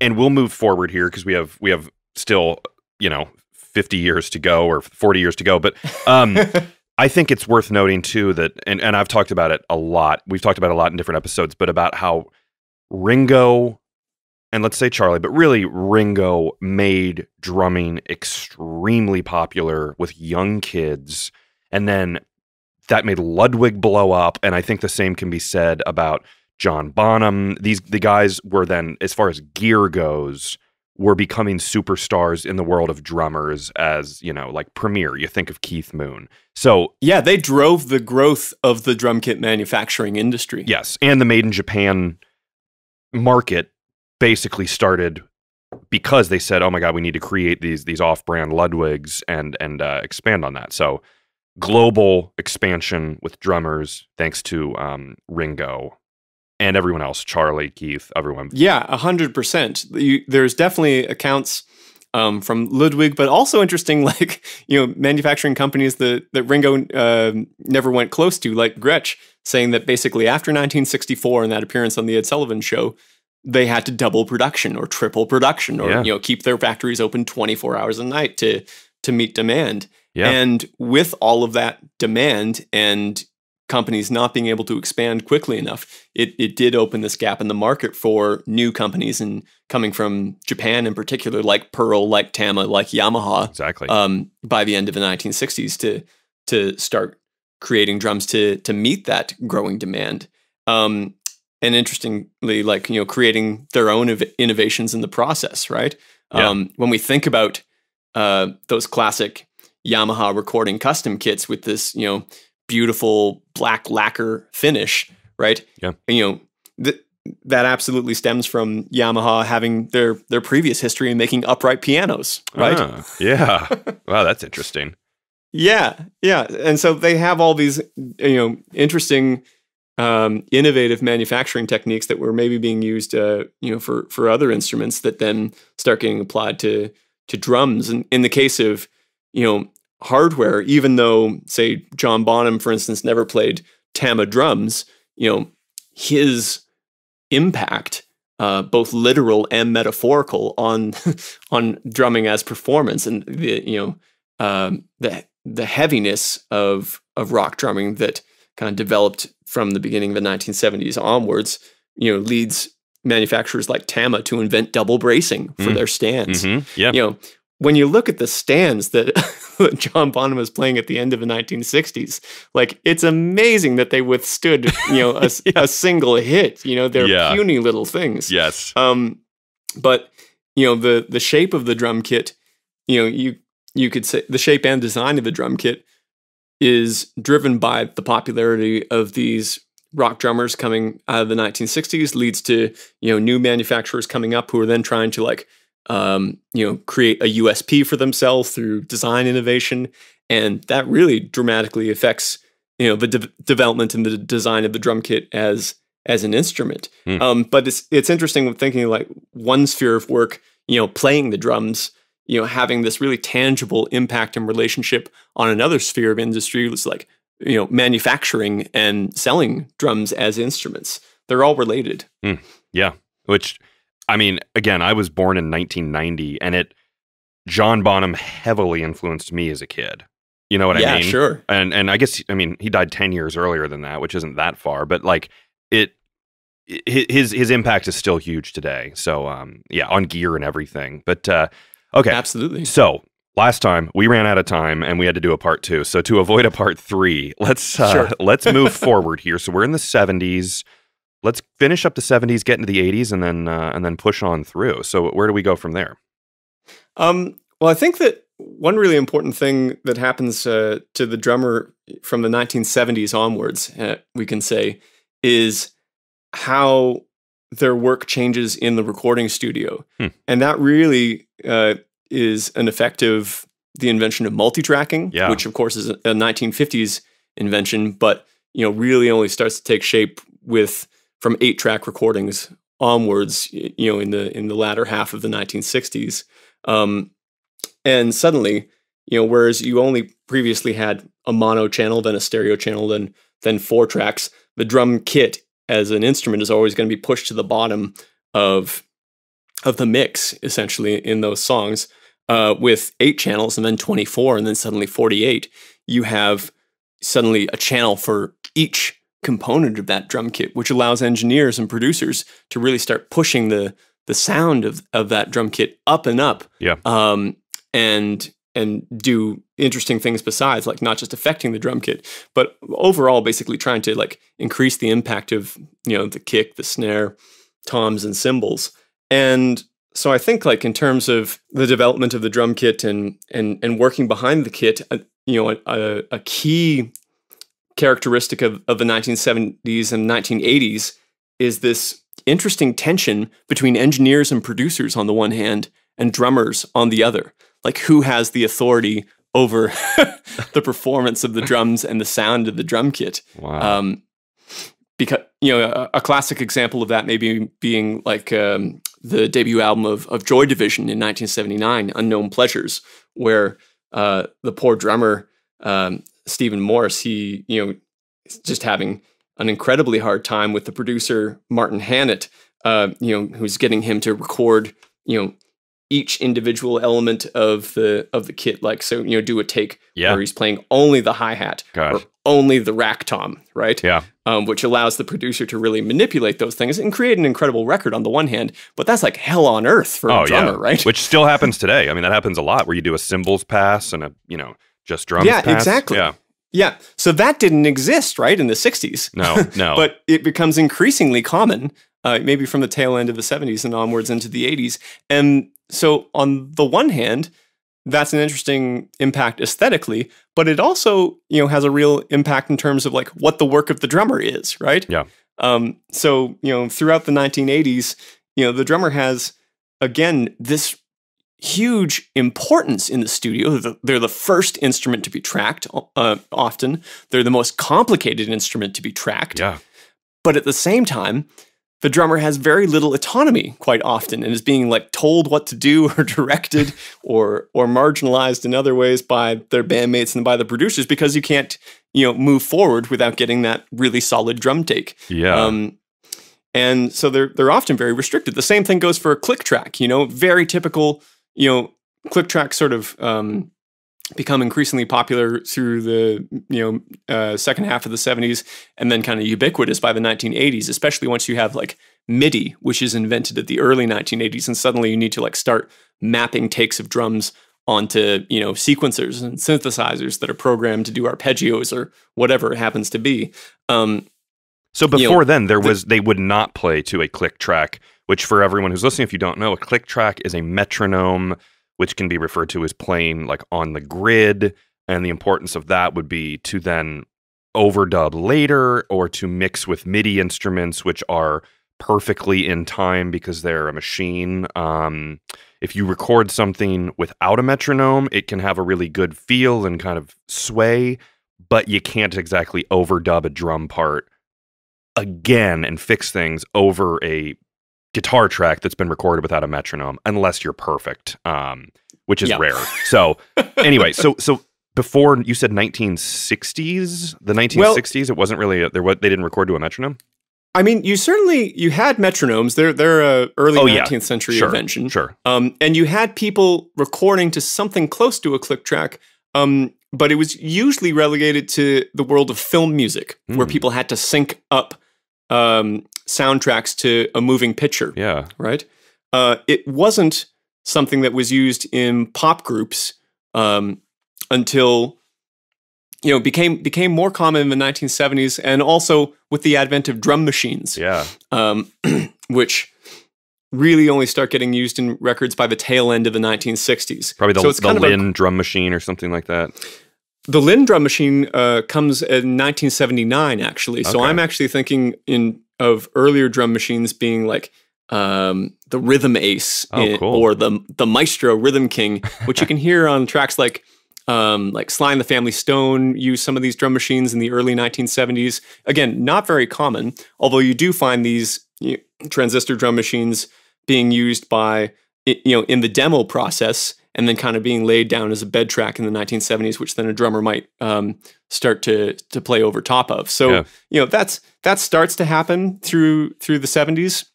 we'll move forward here because we have still, you know, 50 years to go or 40 years to go, but I think it's worth noting too that, and I've talked about it a lot. We've talked about it a lot in different episodes, but about how Ringo and let's say Charlie, but really Ringo made drumming extremely popular with young kids. And then that made Ludwig blow up. And I think the same can be said about John Bonham. The guys were then, as far as gear goes, were becoming superstars in the world of drummers as, you know, like Premier. You think of Keith Moon. So yeah, they drove the growth of the drum kit manufacturing industry. Yes. And the made in Japan market basically started because they said, oh my God, we need to create these off-brand Ludwigs and expand on that. So global expansion with drummers, thanks to Ringo and everyone else, Charlie, Keith, everyone. Yeah, 100%. There's definitely accounts from Ludwig, but also interesting, like, you know, manufacturing companies that Ringo never went close to, like Gretsch, saying that basically after 1964 and that appearance on the Ed Sullivan Show, they had to double production or triple production or, you know, keep their factories open 24 hours a night to meet demand. Yeah. And with all of that demand and companies not being able to expand quickly enough, it did open this gap in the market for new companies and coming from Japan in particular, like Pearl, like Tama, like Yamaha. Exactly. By the end of the 1960s to start creating drums to meet that growing demand. And interestingly, like, you know, creating their own innovations in the process, right? Yeah. When we think about those classic Yamaha recording custom kits with this, you know, beautiful black lacquer finish, right? Yeah. And, you know, that absolutely stems from Yamaha having their previous history in making upright pianos, right? Ah, yeah. Wow, that's interesting. Yeah, yeah. And so they have all these, you know, interesting innovative manufacturing techniques that were maybe being used, you know, for other instruments that then start getting applied to drums. And in the case of, you know, hardware, even though, say, John Bonham, for instance, never played Tama drums, you know, his impact, both literal and metaphorical, on drumming as performance and the, you know, the heaviness of rock drumming that kind of developed from the beginning of the 1970s onwards, you know, leads manufacturers like Tama to invent double bracing for their stands. Mm-hmm. Yeah. You know, when you look at the stands that John Bonham was playing at the end of the 1960s, like, it's amazing that they withstood, you know, a, a single hit. You know, they're puny little things. Yes. But, you know, the shape of the drum kit, you know, you could say the shape and design of the drum kit is driven by the popularity of these rock drummers coming out of the 1960s, leads to, you know, new manufacturers coming up who are then trying to, like, you know, create a USP for themselves through design innovation. And that really dramatically affects, you know, the development and the design of the drum kit as an instrument. But it's interesting when thinking like one sphere of work, you know, playing the drums, you know, having this really tangible impact and relationship on another sphere of industry was like, you know, manufacturing and selling drums as instruments. They're all related. Yeah. Which, I mean, again, I was born in 1990 and John Bonham heavily influenced me as a kid. You know what I mean? Yeah, sure. And I guess, I mean, he died 10 years earlier than that, which isn't that far, but like his impact is still huge today. So yeah, on gear and everything, but okay. Absolutely. So last time we ran out of time and we had to do a part 2. So to avoid a part 3, let's move forward here. So we're in the 70s. let's finish up the 70s, get into the 80s, and then push on through. So where do we go from there? Well, I think that one really important thing that happens to the drummer from the 1970s onwards, we can say, is how their work changes in the recording studio. And that really is an effective, the invention of multitracking, which of course is a 1950s invention, but you know really only starts to take shape with from 8-track recordings onwards, you know, in the latter half of the 1960s. And suddenly, you know, whereas you only previously had a mono channel, then a stereo channel, then 4 tracks, the drum kit as an instrument is always going to be pushed to the bottom of the mix, essentially, in those songs. With 8 channels and then 24 and then suddenly 48, you have suddenly a channel for each component of that drum kit, which allows engineers and producers to really start pushing the sound of that drum kit up and up. And do interesting things besides, like not just affecting the drum kit, but overall basically trying to like increase the impact of, you know, the kick, the snare, toms, and cymbals. And so I think like in terms of the development of the drum kit and working behind the kit, you know, a key characteristic of the 1970s and 1980s is this interesting tension between engineers and producers on the one hand and drummers on the other. Like, who has the authority over the performance of the drums and the sound of the drum kit? Wow. Because, you know, a classic example of that maybe being like the debut album of Joy Division in 1979, Unknown Pleasures, where the poor drummer, Stephen Morris, he, you know, is just having an incredibly hard time with the producer, Martin Hannett, you know, who's getting him to record, you know, each individual element of the kit, like, so, you know, do a take where he's playing only the hi-hat or only the rack tom, right? Which allows the producer to really manipulate those things and create an incredible record on the one hand, but that's like hell on earth for a drummer, right? Which still happens today. I mean, that happens a lot where you do a cymbals pass and a, you know, just drums pass. Yeah, exactly. So that didn't exist, right, in the 60s. No. But it becomes increasingly common, maybe from the tail end of the 70s and onwards into the 80s. And so on the one hand, that's an interesting impact aesthetically, but it also, you know, has a real impact in terms of like what the work of the drummer is, right? So, you know, throughout the 1980s, you know, the drummer has, again, this huge importance in the studio. They're the first instrument to be tracked often. They're the most complicated instrument to be tracked. But at the same time, the drummer has very little autonomy quite often and is being like told what to do or directed or marginalized in other ways by their bandmates and by the producers, because you can't, you know, move forward without getting that really solid drum take. And so they're often very restricted. The same thing goes for a click track, you know, very typical, you know, click tracks sort of become increasingly popular through the, you know, second half of the 70s and then kind of ubiquitous by the 1980s, especially once you have like MIDI, which is invented at the early 1980s, and suddenly you need to like start mapping takes of drums onto, you know, sequencers and synthesizers that are programmed to do arpeggios or whatever it happens to be. So before, you know, then there was, they would not play to a click track, which for everyone who's listening, if you don't know, a click track is a metronome, which can be referred to as playing like on the grid, and the importance of that would be to then overdub later or to mix with MIDI instruments, which are perfectly in time because they're a machine. If you record something without a metronome, it can have a really good feel and kind of sway, but you can't exactly overdub a drum part again and fix things over a guitar track that's been recorded without a metronome, unless you're perfect, which is rare. So anyway, so before, you said 1960s, the 1960s, it wasn't really, they didn't record to a metronome? I mean, you had metronomes. They're a early 19th century invention. And you had people recording to something close to a click track, but it was usually relegated to the world of film music, where people had to sync up soundtracks to a moving picture. Right? It wasn't something that was used in pop groups until you know, became more common in the 1970s, and also with the advent of drum machines, which really only start getting used in records by the tail end of the 1960s. Probably the Linn drum machine or something like that. The Linn drum machine comes in 1979, actually. Okay. So I'm actually thinking of earlier drum machines being like the Rhythm Ace or the Maestro Rhythm King, which you can hear on tracks like Sly and the Family Stone used some of these drum machines in the early 1970s. Again, not very common, although you do find these transistor drum machines being used by, in the demo process, and then kind of being laid down as a bed track in the 1970s, which then a drummer might start to play over top of. So, that starts to happen through the 70s,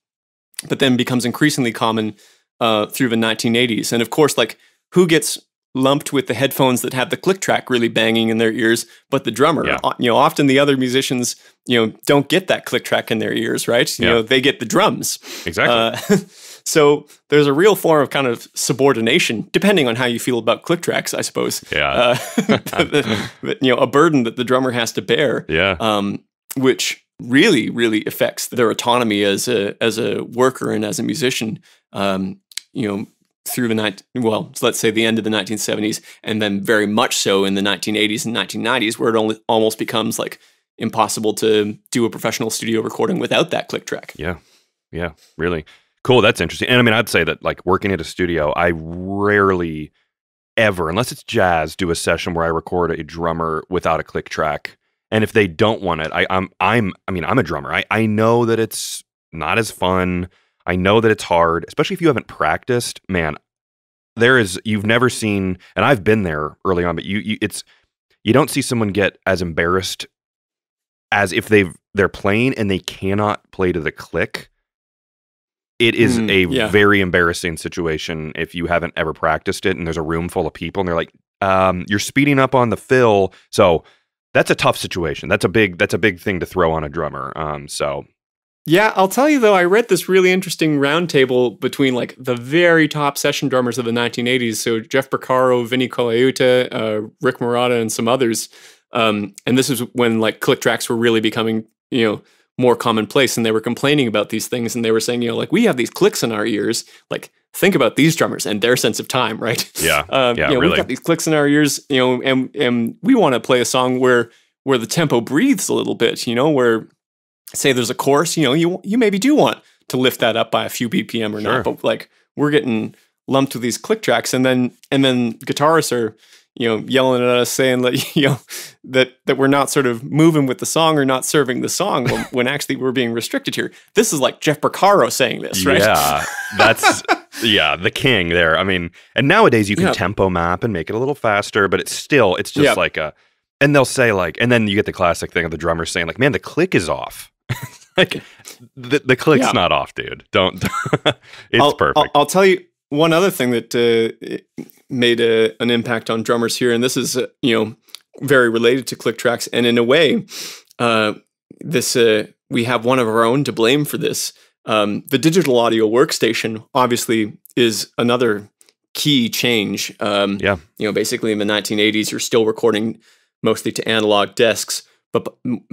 but then becomes increasingly common through the 1980s. And of course, like, who gets lumped with the headphones that have the click track really banging in their ears, but the drummer? Often the other musicians, don't get that click track in their ears, right? You know, they get the drums. Exactly. So there's a real form of kind of subordination, depending on how you feel about click tracks, I suppose. Yeah. A burden that the drummer has to bear. Yeah. Which really, really affects their autonomy as a worker and as a musician. Through the let's say the end of the 1970s, and then very much so in the 1980s and 1990s, where it almost becomes like impossible to do a professional studio recording without that click track. Yeah, really cool. That's interesting. And I mean, I'd say that like working at a studio, I rarely ever, unless it's jazz, do a session where I record a drummer without a click track. And if they don't want it, I mean, I'm a drummer. I know that it's not as fun. I know that it's hard, especially if you haven't practiced. Man, you've never seen, and I've been there early on, but you don't see someone get as embarrassed as if they're playing and they cannot play to the click. It is a very embarrassing situation if you haven't ever practiced it, and there's a room full of people and they're like, you're speeding up on the fill. So that's a tough situation. That's a big thing to throw on a drummer. Yeah, I'll tell you though, I read this really interesting roundtable between like the very top session drummers of the 1980s, so Jeff Porcaro, Vinnie Colaiuta, Rick Marotta, and some others. And this is when like click tracks were really becoming, more commonplace, and they were complaining about these things, and they were saying, like, we have these clicks in our ears. Like, think about these drummers and their sense of time, right? Yeah, really. We've got these clicks in our ears, and we want to play a song where the tempo breathes a little bit, where, say there's a chorus, you maybe do want to lift that up by a few BPM or not, but like we're getting lumped with these click tracks, and then guitarists are, yelling at us saying that, that we're not sort of moving with the song or not serving the song when actually we're being restricted here. This is like Jeff Porcaro saying this, right? Yeah, the king there. I mean, and nowadays you can tempo map and make it a little faster, but it's just like a, and they'll say like, and then you get the classic thing of the drummer saying like, man, the click is off. Like the click's not off, dude. It's perfect. I'll tell you one other thing that made an impact on drummers here, and this is very related to click tracks, and in a way, we have one of our own to blame for this. The digital audio workstation obviously is another key change. Basically in the 1980s, you're still recording mostly to analog desks. But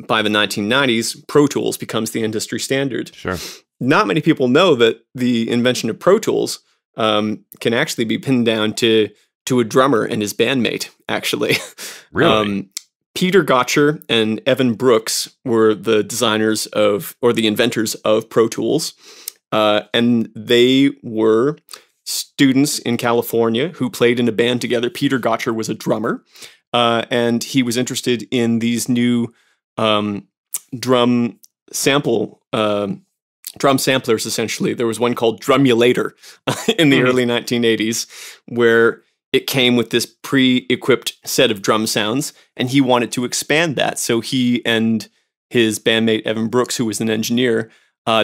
by the 1990s, Pro Tools becomes the industry standard. Sure. Not many people know that the invention of Pro Tools can actually be pinned down to a drummer and his bandmate, actually. Really? Peter Gotcher and Evan Brooks were the designers of, or the inventors of Pro Tools. And they were students in California who played in a band together. Peter Gotcher was a drummer. And he was interested in these new drum samplers, essentially. There was one called Drumulator in the early 1980s, where it came with this pre-equipped set of drum sounds, and he wanted to expand that. So he and his bandmate, Evan Brooks, who was an engineer,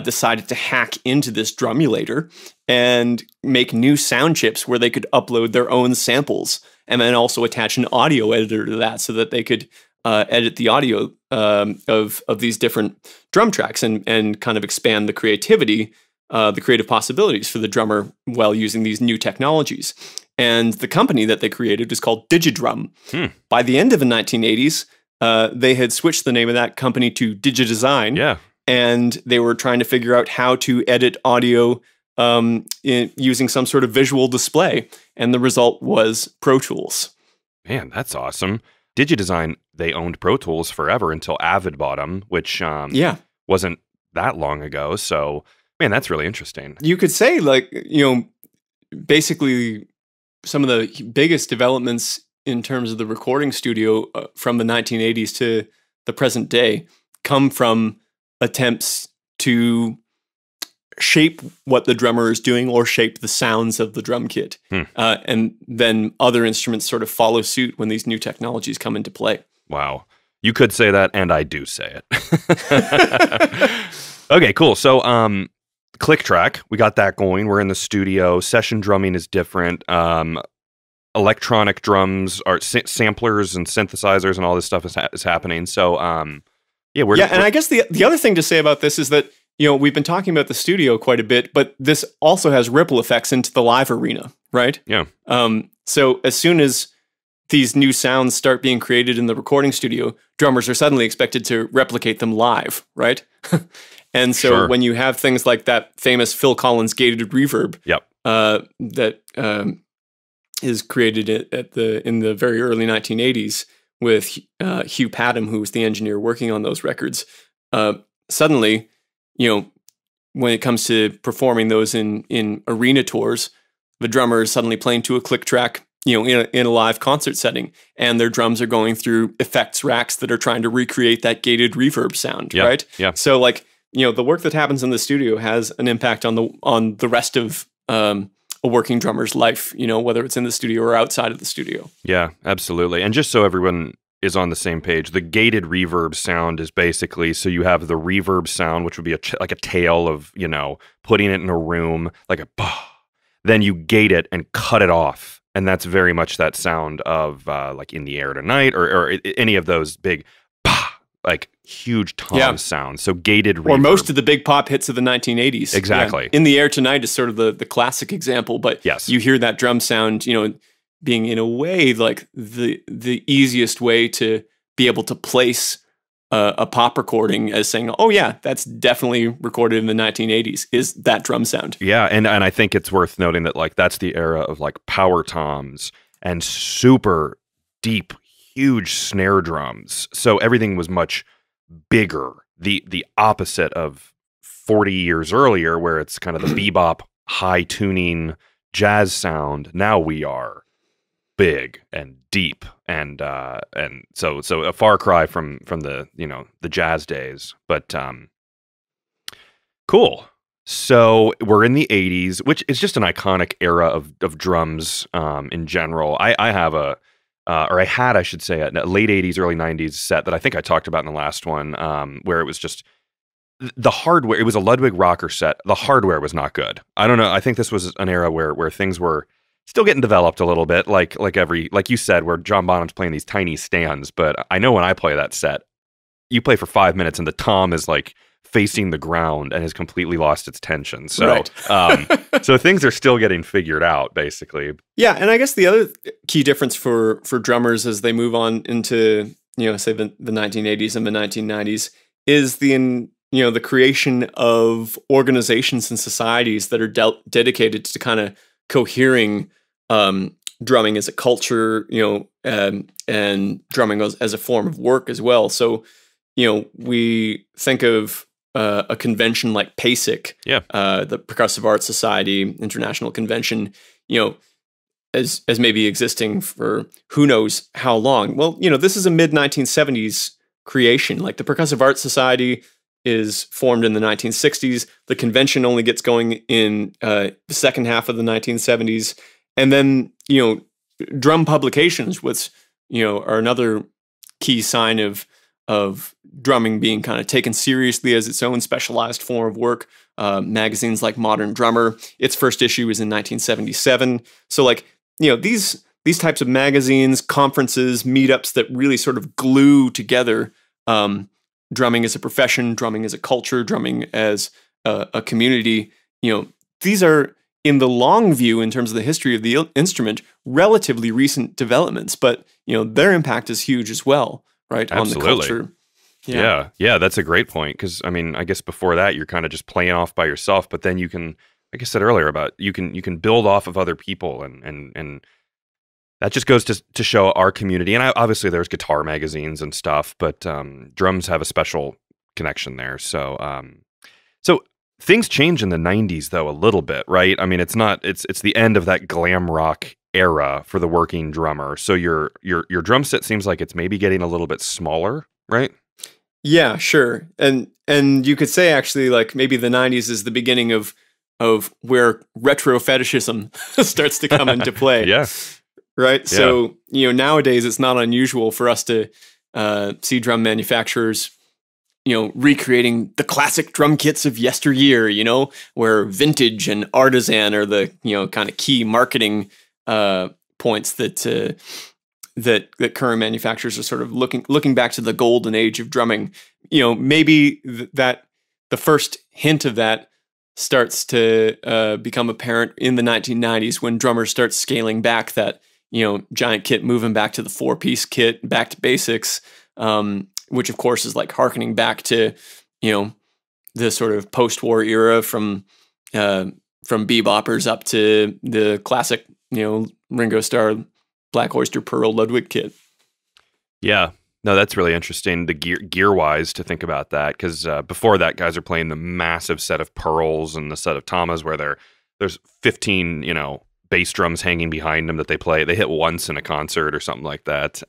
decided to hack into this Drumulator and make new sound chips where they could upload their own samples and then also attach an audio editor to that so that they could edit the audio of these different drum tracks and kind of expand the creative possibilities for the drummer while using these new technologies. And the company that they created is called Digidrum. By the end of the 1980s, they had switched the name of that company to DigiDesign. Yeah. And they were trying to figure out how to edit audio using some sort of visual display. And the result was Pro Tools. Man, that's awesome. DigiDesign, they owned Pro Tools forever until Avid bought them, which wasn't that long ago. So, man, that's really interesting. You could say, like, you know, basically some of the biggest developments in terms of the recording studio from the 1980s to the present day come from attempts to shape what the drummer is doing or shape the sounds of the drum kit. And then other instruments sort of follow suit when these new technologies come into play. Wow. You could say that, and I do say it. Okay, cool. So click track, we got that going. We're in the studio. Session drumming is different. Electronic drums are samplers and synthesizers and all this stuff is happening. So yeah, we're and I guess the other thing to say about this is that, you know, we've been talking about the studio quite a bit, but this also has ripple effects into the live arena, right? Yeah. So as soon as these new sounds start being created in the recording studio, drummers are suddenly expected to replicate them live, right? And so when you have things like that famous Phil Collins gated reverb that is created at the in the very early 1980s with Hugh Padgham, who was the engineer working on those records, suddenly, you know, when it comes to performing those in arena tours, the drummer is suddenly playing to a click track, you know, in a live concert setting, and their drums are going through effects racks that are trying to recreate that gated reverb sound, right? Yeah. So, like, you know, the work that happens in the studio has an impact on the rest of a working drummer's life, you know, whether it's in the studio or outside of the studio. Yeah, absolutely. And just so everyone is on the same page, the gated reverb sound is basically, so you have the reverb sound, which would be like a tail of, you know, putting it in a room, like a bah. Then you gate it and cut it off. And that's very much that sound of like In the Air Tonight or any of those big like huge tom sounds. So gated reverb. Or most of the big pop hits of the 1980s. Exactly. Yeah. In the Air Tonight is sort of the classic example, but you hear that drum sound, you know, being in a way like the easiest way to be able to place a pop recording as saying, oh yeah, that's definitely recorded in the 1980s, is that drum sound. Yeah, and I think it's worth noting that, like, that's the era of like power toms and super deep, huge snare drums. So everything was much bigger. The opposite of 40 years earlier, where it's kind of the bebop, high tuning jazz sound. Now we are big and deep, and so a far cry from the, you know, the jazz days. But cool. So we're in the 80s, which is just an iconic era of drums in general. I have a I had a late 80s, early 90s set that I think I talked about in the last one, where it was just the hardware. It was a Ludwig rocker set. The hardware was not good. I don't know. I think this was an era where things were still getting developed a little bit, like you said, where John Bonham's playing these tiny stands. But I know when I play that set, you play for 5 minutes and the tom is like facing the ground and has completely lost its tension. So, so things are still getting figured out, basically. Yeah, and I guess the other key difference for drummers as they move on into, you know, say the 1980s and the 1990s is the creation of organizations and societies that are dedicated to kind of cohering drumming as a culture, you know, and drumming as a form of work as well. So, you know, we think of a convention like PASIC, the Percussive Arts Society International Convention, you know, as maybe existing for who knows how long. Well, you know, this is a mid-1970s creation. Like, the Percussive Arts Society is formed in the 1960s. The convention only gets going in the second half of the 1970s. And then, you know, drum publications, which, you know, are another key sign of drumming being kind of taken seriously as its own specialized form of work. Magazines like Modern Drummer, its first issue was in 1977. So, like, you know, these types of magazines, conferences, meetups that really sort of glue together drumming as a profession, drumming as a culture, drumming as a community. You know, these are in the long view, in terms of the history of the instrument, relatively recent developments, but you know, their impact is huge as well, right? Absolutely. On the culture. Yeah, that's a great point, because I mean, I guess before that you're kind of just playing off by yourself, but then you can, like I said earlier, about you can build off of other people, and that just goes to show our community. And obviously there's guitar magazines and stuff, but drums have a special connection there. So so things change in the 90s though a little bit, right? I mean, it's the end of that glam rock era for the working drummer. So your drum set seems like it's maybe getting a little bit smaller, right? Yeah, sure. And you could say actually, like, maybe the 90s is the beginning of where retro fetishism starts to come into play. Yeah. Right. Yeah. So, you know, nowadays it's not unusual for us to see drum manufacturers, you know, recreating the classic drum kits of yesteryear, you know, where vintage and artisan are the, you know, kind of key marketing points that current manufacturers are sort of looking back to the golden age of drumming. You know, maybe that the first hint of that starts to become apparent in the 1990s when drummers start scaling back that, you know, giant kit, moving back to the four-piece kit, back to basics, which of course is like harkening back to, you know, the sort of post-war era from beboppers up to the classic, you know, Ringo Starr, Black Oyster Pearl, Ludwig kit. Yeah, no, that's really interesting. The gear-wise to think about that, because before that, guys are playing the massive set of Pearls and the set of Tamas where there's 15, you know, bass drums hanging behind them that they play. They hit once in a concert or something like that.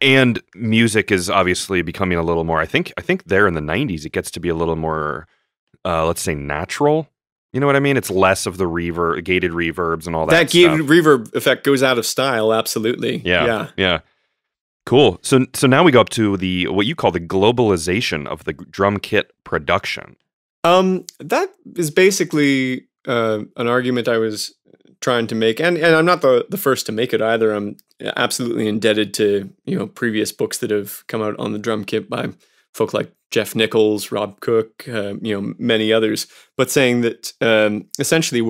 And music is obviously becoming a little more, I think there in the 90s, it gets to be a little more, let's say, natural. You know what I mean? It's less of the reverb, gated reverbs and all that stuff. That gated reverb effect goes out of style, absolutely. Yeah. Cool. So now we go up to the what you call the globalization of the drum kit production. That is basically an argument I was trying to make, and I'm not the first to make it either. I'm absolutely indebted to, you know, previous books that have come out on the drum kit by folk like Jeff Nichols, Rob Cook, you know, many others, but saying that essentially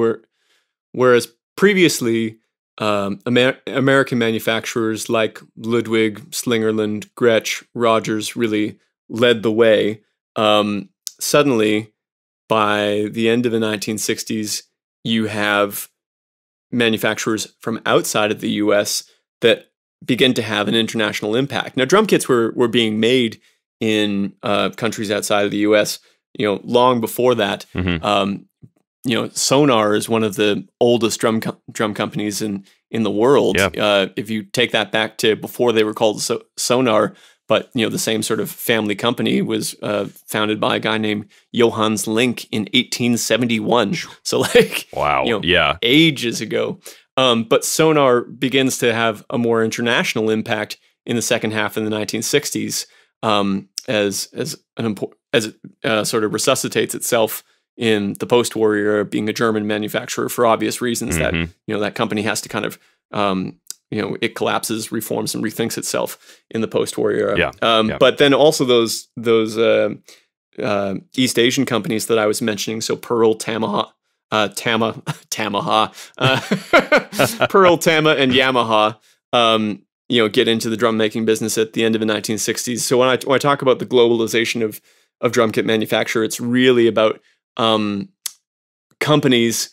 whereas previously American manufacturers like Ludwig, Slingerland, Gretsch, Rogers really led the way, suddenly by the end of the 1960s, you have manufacturers from outside of the US that begin to have an international impact. Now, drum kits were being made in countries outside of the US, you know, long before that. Mm-hmm. You know, Sonar is one of the oldest drum companies in the world. Yeah. If you take that back to before they were called Sonar, but, you know, the same sort of family company was founded by a guy named Johannes Link in 1871. So, like, wow, you know, yeah, ages ago. But Sonar begins to have a more international impact in the second half of the 1960s as it sort of resuscitates itself in the post-war era, being a German manufacturer for obvious reasons. Mm-hmm. That, you know, that company has to kind of you know, it collapses, reforms, and rethinks itself in the post-war era. Yeah, yeah. But then also those East Asian companies that I was mentioning, so Pearl, Pearl, Tama, and Yamaha, you know, get into the drum making business at the end of the 1960s. So when I talk about the globalization of drum kit manufacture, it's really about companies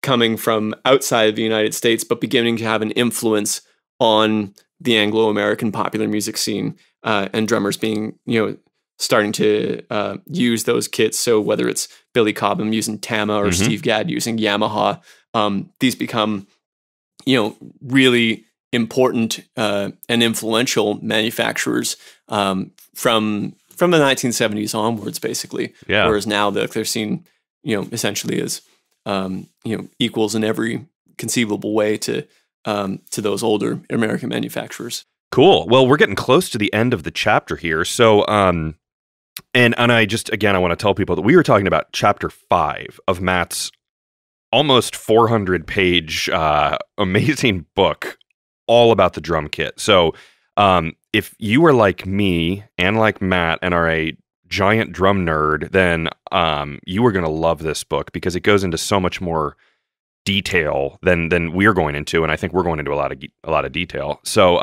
coming from outside of the United States, but beginning to have an influence on the Anglo-American popular music scene, and drummers being, you know, starting to use those kits. So whether it's Billy Cobham using Tama or mm-hmm. Steve Gadd using Yamaha, these become, you know, really important and influential manufacturers from the 1970s onwards, basically. Yeah. Whereas now they're seen, you know, essentially as you know, equals in every conceivable way to those older American manufacturers. Cool. Well, we're getting close to the end of the chapter here. So, and I just, again, I want to tell people that we were talking about chapter 5 of Matt's almost 400-page amazing book all about the drum kit. So if you are like me and like Matt and are a giant drum nerd, then you are going to love this book because it goes into so much more detail than we're going into, and I think we're going into a lot of detail. So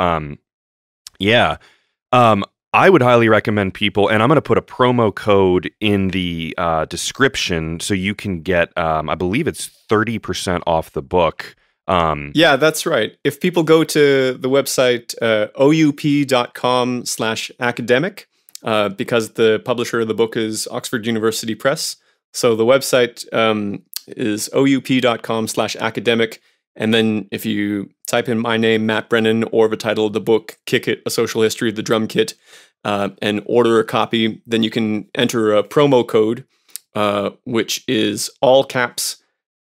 I would highly recommend people, and I'm going to put a promo code in the description so you can get, I believe it's 30% off the book. Yeah, that's right. If people go to the website oup.com/academic, because the publisher of the book is Oxford University Press. So the website is oup.com/academic. And then if you type in my name, Matt Brennan, or the title of the book, Kick It: A Social History of the Drum Kit, and order a copy, then you can enter a promo code, which is all caps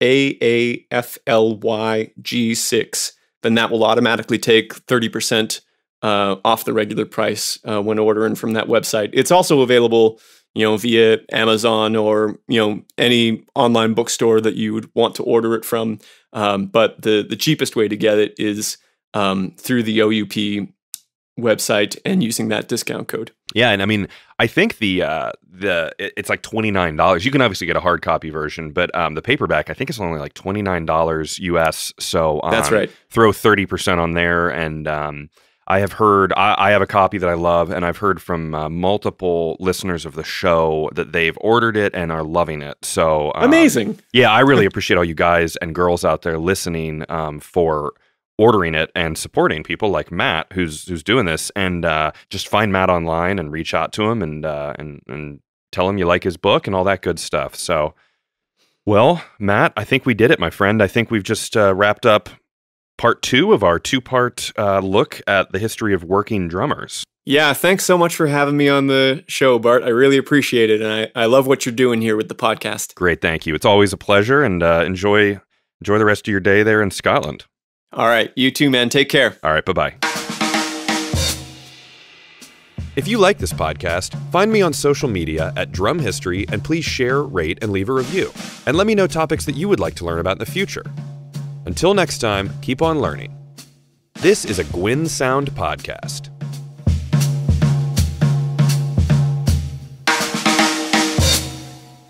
AAFLYG6. Then that will automatically take 30% off the regular price when ordering from that website. It's also available, you know, via Amazon or, you know, any online bookstore that you would want to order it from. But the cheapest way to get it is through the OUP website and using that discount code. Yeah, and I mean, I think it's like $29. You can obviously get a hard copy version, but the paperback, I think it's only like $29 US. So that's right. Throw 30% on there, and I have heard, I have a copy that I love, and I've heard from multiple listeners of the show that they've ordered it and are loving it. So amazing. Yeah, I really appreciate all you guys and girls out there listening for ordering it and supporting people like Matt, who's doing this. And just find Matt online and reach out to him and tell him you like his book and all that good stuff. So, well, Matt, I think we did it, my friend. I think we've just wrapped up Part 2 of our two-part look at the history of working drummers. Yeah, thanks so much for having me on the show, Bart. I really appreciate it, and I love what you're doing here with the podcast. Great, thank you. It's always a pleasure, and enjoy the rest of your day there in Scotland. All right, you too, man. Take care. All right, bye-bye. If you like this podcast, find me on social media at Drum History, and please share, rate, and leave a review. And let me know topics that you would like to learn about in the future. Until next time, keep on learning. This is a Gwyn Sound podcast.